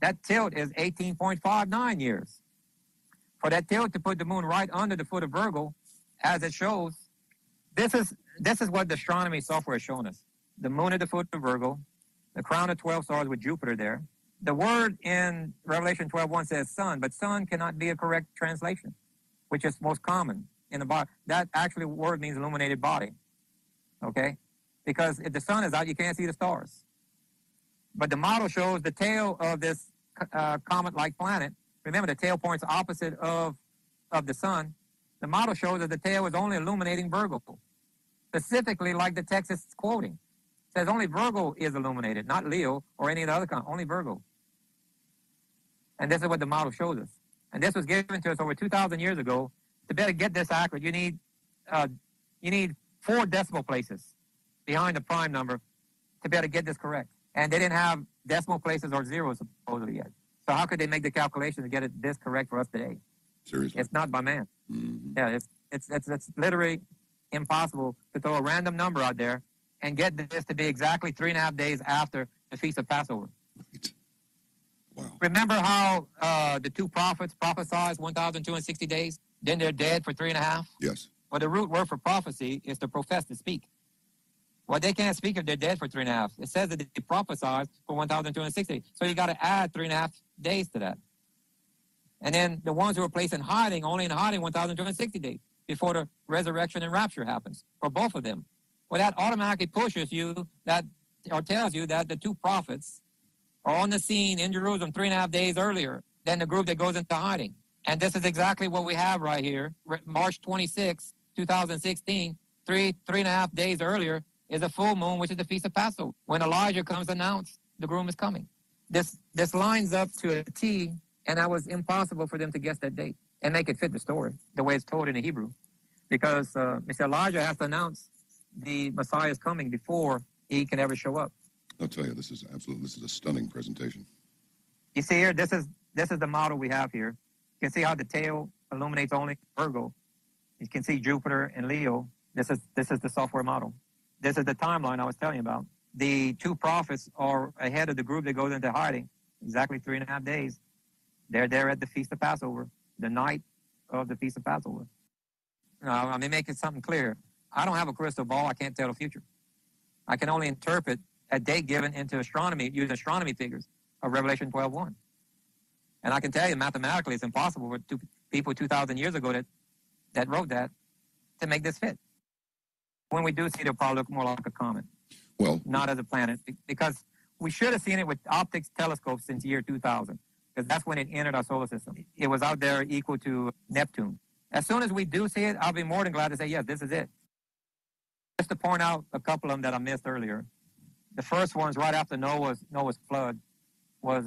that tilt is 18.59 years. For that tilt to put the moon right under the foot of Virgo, as it shows, this is what the astronomy software has shown us. The moon at the foot of Virgo, the crown of 12 stars with Jupiter there. The word in Revelation 12:1 says sun, but sun cannot be a correct translation, which is most common in the Bible. That actually word means illuminated body, okay? Because if the sun is out, you can't see the stars. But the model shows the tail of this comet-like planet. Remember, the tail points opposite of the sun. The model shows that the tail is only illuminating Virgo, specifically like the text is quoting. It says only Virgo is illuminated, not Leo or any of the other kind, only Virgo. And this is what the model shows us. And this was given to us over 2,000 years ago. To better get this accurate, you need 4 decimal places behind the prime number to better get this correct. And they didn't have decimal places or zeros supposedly yet. So how could they make the calculation to get it this correct for us today? Seriously? It's not by man. Mm-hmm. Yeah, it's literally impossible to throw a random number out there and get this to be exactly 3.5 days after the Feast of Passover. Right. Wow. Remember how the 2 prophets prophesied 1,260 days? Then they're dead for 3.5? Yes. Well, the root word for prophecy is to profess, to speak. Well, they can't speak if they're dead for 3.5. It says that they prophesied for 1,260. So you got to add 3.5 days to that. And then the ones who were placed in hiding, only in hiding 1,260 days before the resurrection and rapture happens for both of them. Well, that automatically pushes you that, or tells you that the 2 prophets are on the scene in Jerusalem 3.5 days earlier than the group that goes into hiding. And this is exactly what we have right here. March 26, 2016, three and a half days earlier is a full moon, which is the Feast of Passover, when Elijah comes to announce the groom is coming. This lines up to a T, and that was impossible for them to guess that date and make it fit the story, the way it's told in the Hebrew, because Mr. Elijah has to announce the Messiah is coming before he can ever show up. I'll tell you, this is a stunning presentation. You see here, this is the model we have here. You can see how the tail illuminates only Virgo. You can see Jupiter and Leo. This is the software model. This is the timeline I was telling you about. The 2 prophets are ahead of the group that goes into hiding, exactly 3.5 days. They're there at the Feast of Passover, the night of the Feast of Passover. Now, I mean, making something clear. I don't have a crystal ball. I can't tell the future. I can only interpret a date given into astronomy using astronomy figures of Revelation 12:1. And I can tell you mathematically it's impossible for people 2,000 years ago that wrote that to make this fit. When we do see it, it'll probably look more like a comet, well, not as a planet, because we should have seen it with optics telescopes since year 2000, because that's when it entered our solar system. It was out there equal to Neptune. As soon as we do see it, I'll be more than glad to say, yes, this is it. Just to point out a couple of them that I missed earlier. The first one's right after Noah's flood was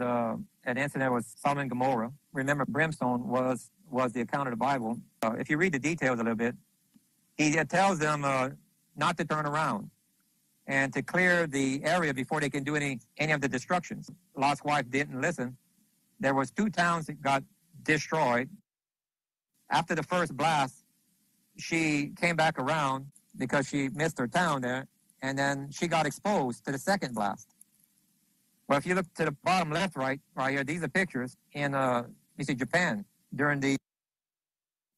an incident with Sodom and Gomorrah. Remember, brimstone was the account of the Bible. If you read the details a little bit, he tells them not to turn around and to clear the area before they can do any of the destructions. Lot's wife didn't listen. There was 2 towns that got destroyed. After the first blast, she came back around because she missed her town there, and then she got exposed to the second blast. Well, if you look to the bottom left, right here, these are pictures in, you see Japan during the,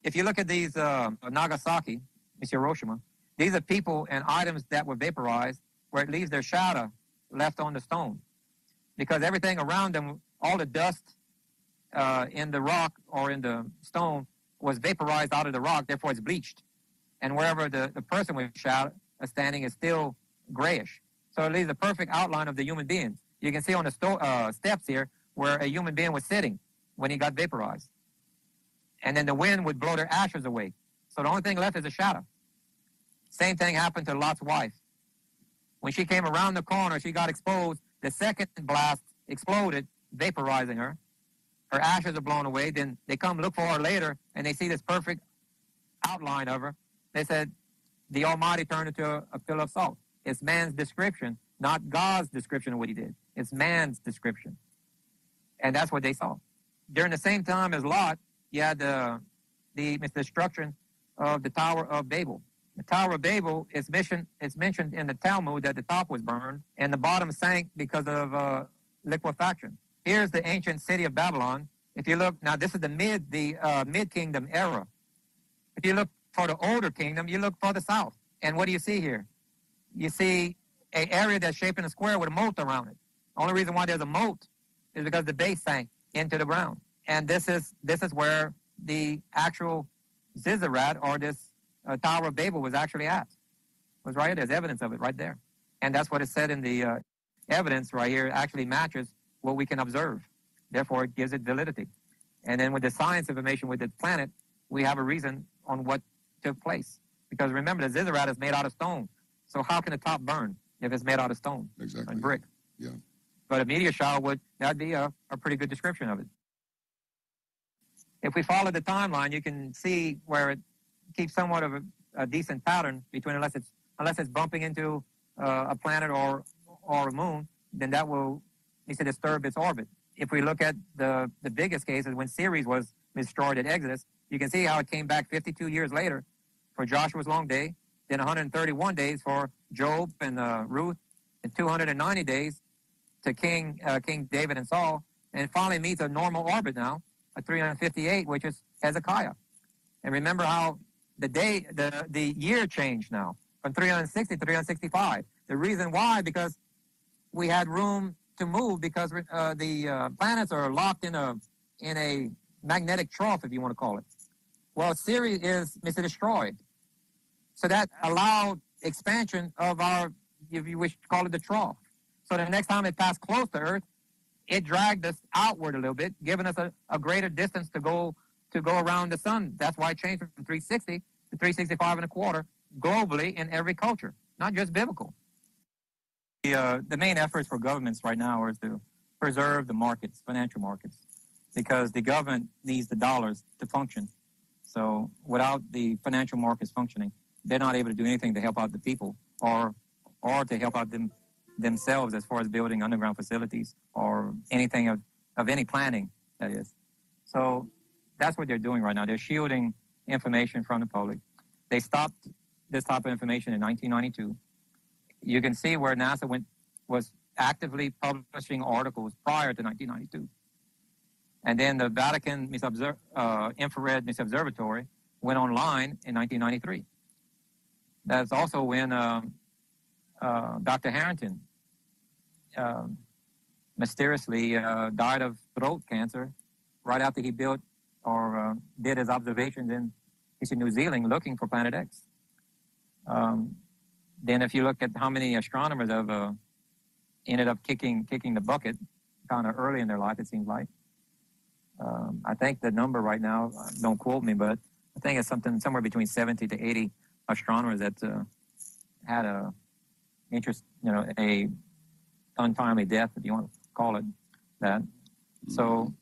if you look at these, Nagasaki, you see Hiroshima, these are people and items that were vaporized where it leaves their shadow left on the stone, because everything around them, all the dust in the rock or in the stone was vaporized out of the rock, therefore it's bleached. And wherever the person was standing is still grayish. So it leaves a perfect outline of the human being. You can see on the steps here where a human being was sitting when he got vaporized. And then the wind would blow their ashes away. So the only thing left is a shadow. Same thing happened to Lot's wife. When she came around the corner, she got exposed. The second blast exploded, vaporizing her. Her ashes are blown away. Then they come look for her later, and they see this perfect outline of her. They said, the Almighty turned into a pillar of salt. It's man's description, not God's description of what he did. It's man's description. And that's what they saw. During the same time as Lot, you had the destruction of the Tower of Babel. The Tower of Babel is mentioned in the Talmud that the top was burned and the bottom sank because of liquefaction. Here's the ancient city of Babylon. If you look, now this is the mid-kingdom era. If you look for the older kingdom, you look for the south. And what do you see here? You see an area that's shaped in a square with a moat around it. The only reason why there's a moat is because the base sank into the ground. And this is where the actual Ziggurat or this Tower of Babel was actually at. It was right here. There's evidence of it right there. And that's what is said in the evidence right here. It actually matches what we can observe. Therefore, it gives it validity. And then with the science information with the planet, we have a reason on what took place. Because remember, the Ziggurat is made out of stone. So how can the top burn if it's made out of stone and brick? Yeah. But a meteor shower that'd be a pretty good description of it. If we follow the timeline, you can see where it keeps somewhat of a decent pattern between, unless it's bumping into a planet or a moon, then that will, he said, disturb its orbit. If we look at the biggest cases when Ceres was destroyed at Exodus, you can see how it came back 52 years later for Joshua's long day, then 131 days for Job and Ruth, and 290 days to King David and Saul, and finally meets a normal orbit now, a 358, which is Hezekiah. And remember how the year changed now, from 360 to 365. The reason why, because we had room to move, because the planets are locked in a magnetic trough, if you want to call it. Well, Ceres is destroyed. So that allowed expansion of our, if you wish to call it, the trough. So the next time it passed close to Earth, it dragged us outward a little bit, giving us a greater distance to go around the sun. That's why it changed from 360 to 365 and a quarter globally in every culture, not just biblical. The main efforts for governments right now is to preserve the markets, financial markets, because the government needs the dollars to function. So without the financial markets functioning, they're not able to do anything to help out the people or to help out themselves as far as building underground facilities or anything of any planning, that is. So that's what they're doing right now. They're shielding information from the public. They stopped this type of information in 1992. You can see where NASA was actively publishing articles prior to 1992. And then the Vatican Infrared Observatory went online in 1993. That's also when Dr. Harrington mysteriously died of throat cancer right after he built or did his observations in New Zealand looking for Planet X. Then if you look at how many astronomers have ended up kicking the bucket kind of early in their life, it seems like. I think the number right now, don't quote me, but I think it's somewhere between 70 to 80 astronomers that had a interest, a untimely death, if you want to call it that. So,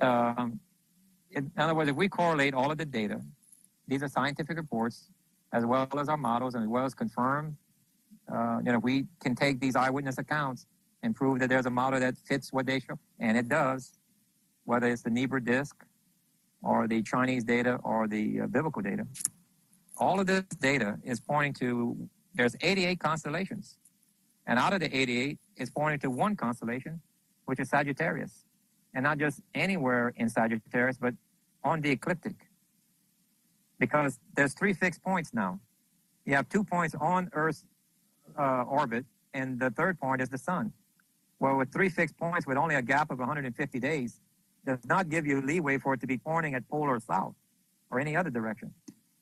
in other words, if we correlate all of the data, these are scientific reports, as well as our models, and as well as confirmed, we can take these eyewitness accounts and prove that there's a model that fits what they show, and it does, whether it's the Nebra disc or the Chinese data or the biblical data. All of this data is pointing to There's 88 constellations. And out of the 88, it's pointed to one constellation, which is Sagittarius. And not just anywhere in Sagittarius, but on the ecliptic. Because there's three fixed points now. You have 2 points on Earth's orbit, and the third point is the sun. Well, with three fixed points with only a gap of 150 days, does not give you leeway for it to be pointing at pole or south or any other direction.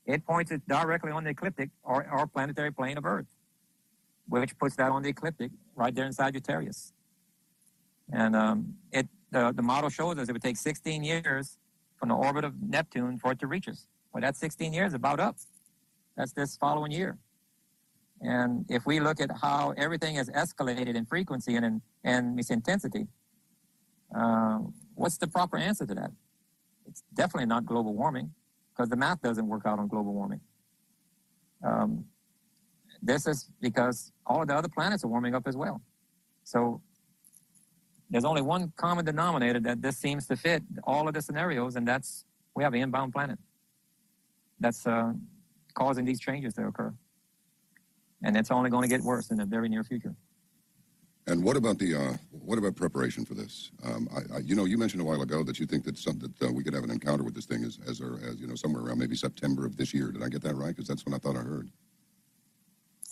It points it directly on the ecliptic or planetary plane of Earth, which puts that on the ecliptic right there in Sagittarius. And the model shows us it would take 16 years from the orbit of Neptune for it to reach us. Well, that's 16 years about up. That's this following year. And if we look at how everything has escalated in frequency and its intensity, what's the proper answer to that? It's definitely not global warming, because the math doesn't work out on global warming. This is because all of the other planets are warming up as well. So there's only one common denominator that this seems to fit all of the scenarios, and that's we have an inbound planet that's causing these changes to occur. And it's only going to get worse in the very near future. And what about the what about preparation for this? You know, you mentioned a while ago that you think that we could have an encounter with this thing as you know, somewhere around maybe September of this year. Did I get that right? Because that's when I thought I heard.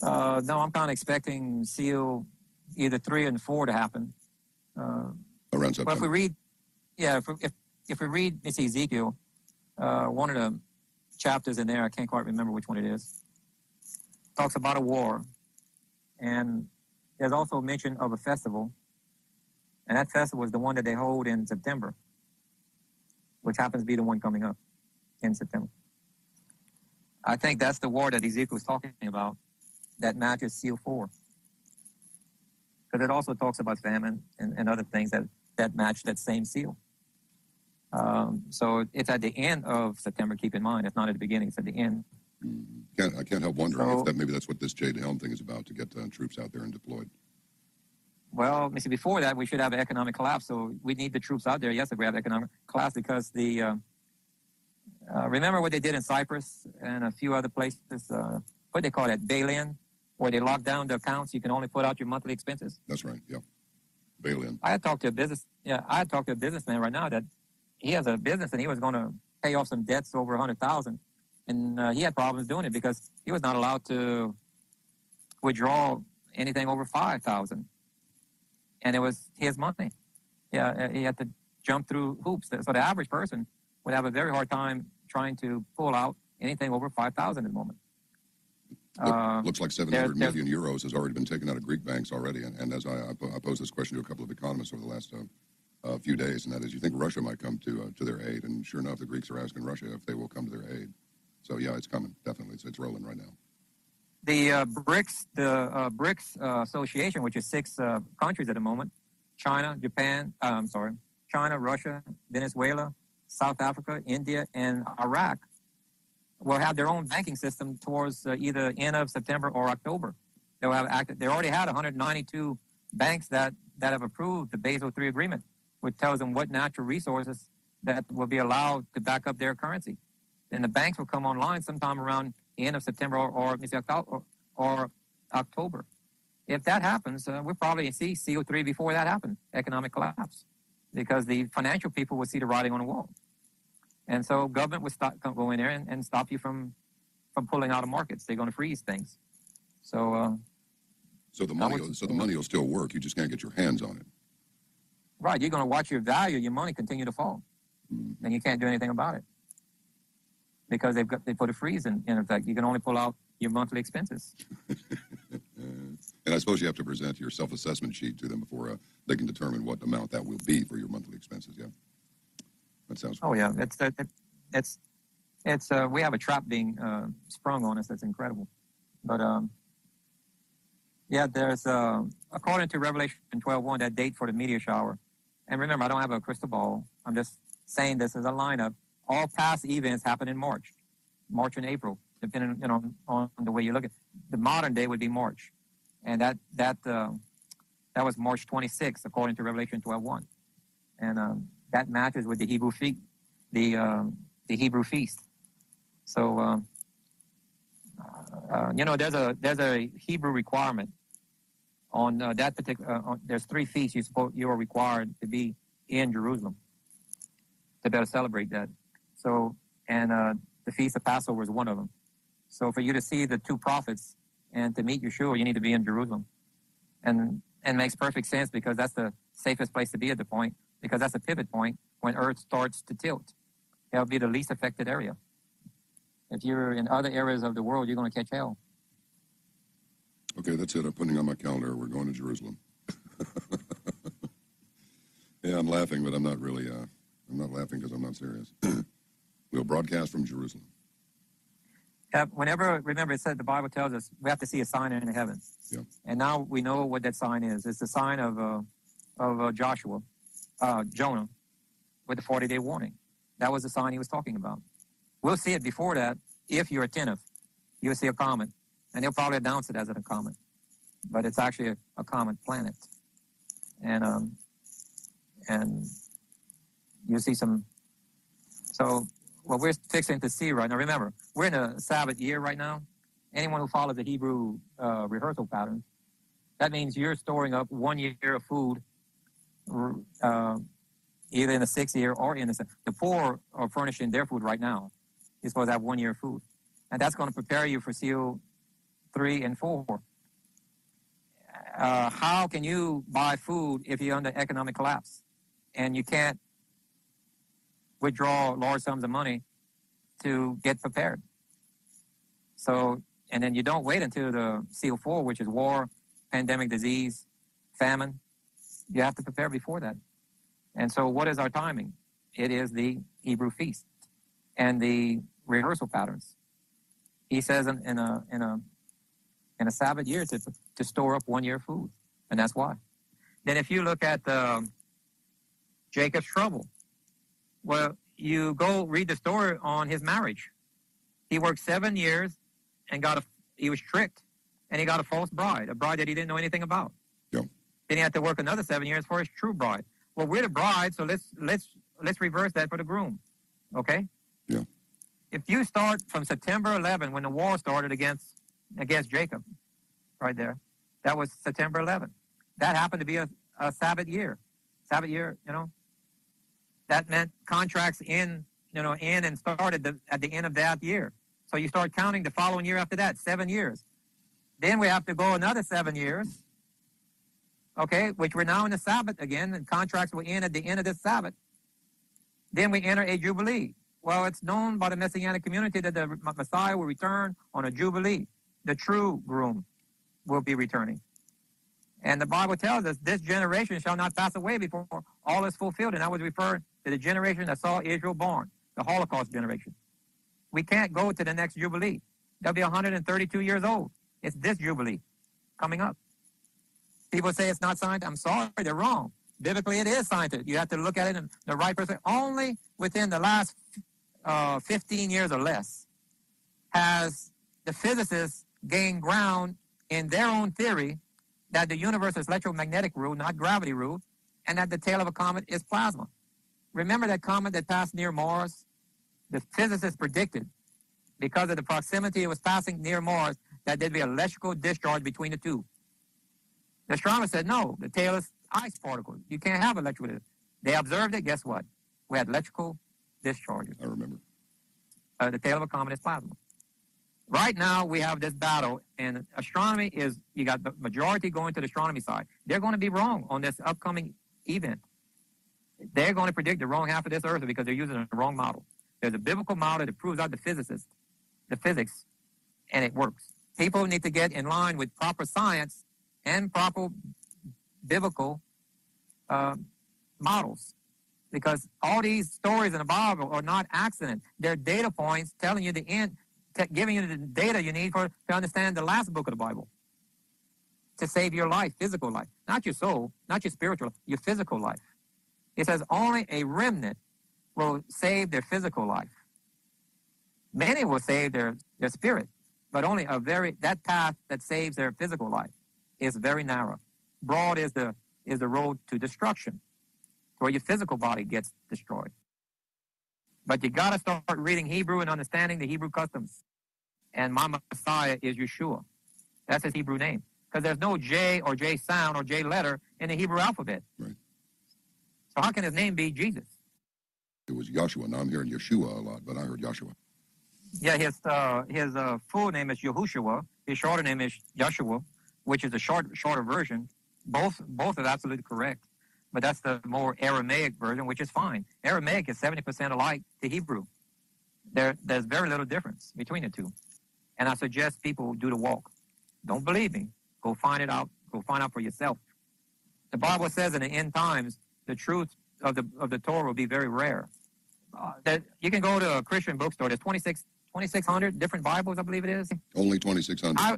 No, I'm kind of expecting seal either 3 and 4 to happen. Around September. But if we read, yeah, if we read it's Ezekiel, one of the chapters in there, I can't quite remember which one it is. Talks about a war, and there's also mention of a festival, and that festival is the one that they hold in September, which happens to be the one coming up in September. I think that's the war that Ezekiel was talking about that matches Seal 4, because it also talks about famine and other things that match that same seal. So it's at the end of September, keep in mind. It's not at the beginning, it's at the end. I can't help wondering if maybe that's what this Jade Helm thing is about, to get troops out there and deployed. Well, see, before that, we should have an economic collapse, so we need the troops out there. Yes, if we have economic collapse, because the remember what they did in Cyprus and a few other places, what they call that, bail-in, where they lock down the accounts. You can only put out your monthly expenses. That's right, yeah, bail-in. I talked to a businessman right now that he has a business and he was going to pay off some debts over $100,000. And he had problems doing it because he was not allowed to withdraw anything over $5,000. And it was his money. Yeah, he had to jump through hoops. So the average person would have a very hard time trying to pull out anything over $5,000 at the moment. Looks like 700 million euros has already been taken out of Greek banks already. And as I posed this question to a couple of economists over the last few days, and that is, you think Russia might come to their aid? And sure enough, the Greeks are asking Russia if they will come to their aid. So, yeah, it's coming, definitely. It's rolling right now. The BRICS Association, which is 6 countries at the moment, China, Russia, Venezuela, South Africa, India, and Iraq, will have their own banking system towards either end of September or October. They'll have active, they already had 192 banks that have approved the Basel III agreement, which tells them what natural resources that will be allowed to back up their currency. And the banks will come online sometime around the end of September or October. If that happens, we'll probably see CO3 before that happens, economic collapse, because the financial people will see the writing on the wall. And so government will go in there and stop you from pulling out of markets. They're going to freeze things. So the money will still work. You just can't get your hands on it. Right. You're going to watch your value, your money continue to fall, and you can't do anything about it. Because they put a freeze in effect. You can only pull out your monthly expenses. And I suppose you have to present your self-assessment sheet to them before they can determine what amount that will be for your monthly expenses. Yeah, that sounds. Oh yeah, we have a trap being sprung on us. That's incredible. But there's according to Revelation 12:1, that date for the meteor shower. And remember, I don't have a crystal ball. I'm just saying this as a lineup. All past events happen in March and April, depending on the way you look at it. The modern day would be March, and that was March 26, according to Revelation 12:1, and that matches with the Hebrew feast. The Hebrew feast. So You know, there's a Hebrew requirement on that particular. There's 3 feasts you are required to be in Jerusalem to better celebrate that. So, and the feast of Passover is one of them. So, for you to see the 2 prophets and to meet Yeshua, you need to be in Jerusalem, and it makes perfect sense because that's the safest place to be at the point, because that's a pivot point when Earth starts to tilt. That'll be the least affected area. If you're in other areas of the world, you're going to catch hell. Okay, that's it. I'm putting on my calendar. We're going to Jerusalem. Yeah, I'm laughing, but I'm not really. I'm not laughing because I'm not serious. We'll broadcast from Jerusalem. Whenever, remember, it said the Bible tells us we have to see a sign in the heavens. Yeah. And now we know what that sign is. It's the sign of Joshua, Jonah, with the 40-day warning. That was the sign he was talking about. We'll see it before that if you're attentive. You'll see a comet, and they'll probably announce it as a comet, but it's actually a comet planet. And you'll see some. So what we're fixing to see right now, remember, we're in a Sabbath year right now. Anyone who follows the Hebrew rehearsal pattern, that means you're storing up 1 year of food either in the 6th year or in the 7th. The poor are furnishing their food right now. You're supposed to have 1 year of food. And that's going to prepare you for seal 3 and 4. How can you buy food if you're under economic collapse and you can't withdraw large sums of money to get prepared? So, and then you don't wait until the seal 4, which is war, pandemic, disease, famine. You have to prepare before that. And so what is our timing? It is the Hebrew feast and the rehearsal patterns. He says in a Sabbath year to store up 1 year of food, and that's why. Then if you look at Jacob's trouble, well, you go read the story on his marriage. He worked 7 years and he was tricked, and he got a false bride, a bride that he didn't know anything about. Yeah. Then he had to work another 7 years for his true bride. Well, we're the bride, so let's reverse that for the groom, okay? Yeah. If you start from September 11, when the war started against Jacob, right there, that was September 11. That happened to be a Sabbath year. Sabbath year, you know. That meant contracts in and started at the end of that year. So you start counting the following year after that, 7 years. Then we have to go another 7 years. Okay, which we're now in the Sabbath again, and contracts will end at the end of this Sabbath. Then we enter a Jubilee. Well, it's known by the Messianic community that the Messiah will return on a Jubilee. The true groom will be returning. And the Bible tells us this generation shall not pass away before all is fulfilled. And I was referring to the generation that saw Israel born, the Holocaust generation. We can't go to the next Jubilee. They'll be 132 years old. It's this Jubilee coming up. People say it's not scientific. I'm sorry, they're wrong. Biblically, it is scientific. You have to look at it in the right perspective. Only within the last 15 years or less has the physicists gained ground in their own theory that the universe is electromagnetic rule, not gravity rule, and that the tail of a comet is plasma. Remember that comet that passed near Mars? The physicists predicted, because of the proximity it was passing near Mars, that there'd be an electrical discharge between the two. The astronomer said, no, the tail is ice particles. You can't have electrical. They observed it. Guess what? We had electrical discharges. I remember. The tail of a comet is plasma. Right now, we have this battle, and astronomy is, you got the majority going to the astronomy side. They're going to be wrong on this upcoming event. They're going to predict the wrong half of this Earth because they're using the wrong model. There's a biblical model that proves out the physics, and it works. People need to get in line with proper science and proper biblical models, because all these stories in the Bible are not accident. They're data points telling you the end, giving you the data you need to understand the last book of the Bible, to save your life, physical life, not your soul, not your spiritual, your physical life. It says only a remnant will save their physical life. Many will save their spirit, but only that path that saves their physical life is very narrow. Broad is the road to destruction, where your physical body gets destroyed. But you got to start reading Hebrew and understanding the Hebrew customs and my Messiah is Yeshua. That's his Hebrew name. Because there's no J or J sound or J letter in the Hebrew alphabet. Right. So how can his name be Jesus? It was Joshua. Now I'm hearing Yeshua a lot, but I heard Joshua. Yeah, his full name is Yehoshua. His shorter name is Joshua, which is a shorter version. Both are absolutely correct. But that's the more Aramaic version, which is fine. Aramaic is 70% alike to Hebrew. There's very little difference between the two. And I suggest people do the walk. Don't believe me. Go find it out. Go find out for yourself. The Bible says in the end times, the truth of the Torah will be very rare. You can go to a Christian bookstore. There's 2,600 different Bibles, I believe it is. Only 2,600. I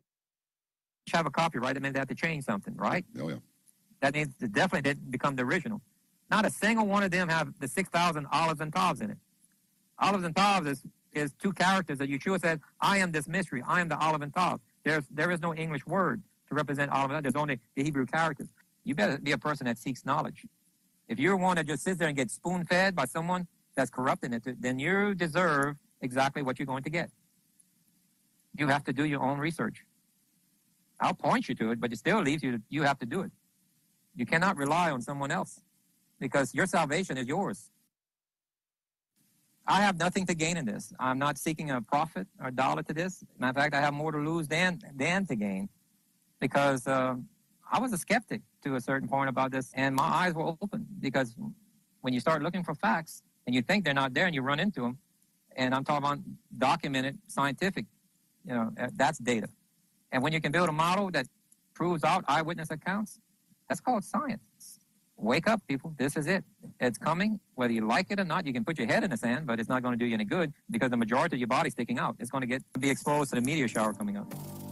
have a copy, right? That means they have to change something, right? Oh, yeah. That means it definitely didn't become the original. Not a single one of them have the 6,000 olives and tavs in it. Olives and tavs is two characters that Yeshua said, I am this mystery. I am the olive and tav. There is no English word to represent olive and tav. There's only the Hebrew characters. You better be a person that seeks knowledge. If you're one that just sits there and gets spoon-fed by someone that's corrupting it, then you deserve exactly what you're going to get. You have to do your own research. I'll point you to it, but it still leaves you. You have to do it. You cannot rely on someone else because your salvation is yours. I have nothing to gain in this. I'm not seeking a profit or a dollar to this. Matter of fact, I have more to lose than to gain because I was a skeptic to a certain point about this, and my eyes were open because when you start looking for facts and you think they're not there and you run into them, and I'm talking about documented scientific, you know, that's data. And when you can build a model that proves out eyewitness accounts, that's called science. Wake up, people. This is it. It's coming. Whether you like it or not, you can put your head in the sand, but it's not going to do you any good because the majority of your body's sticking out. It's going to be exposed to the meteor shower coming up.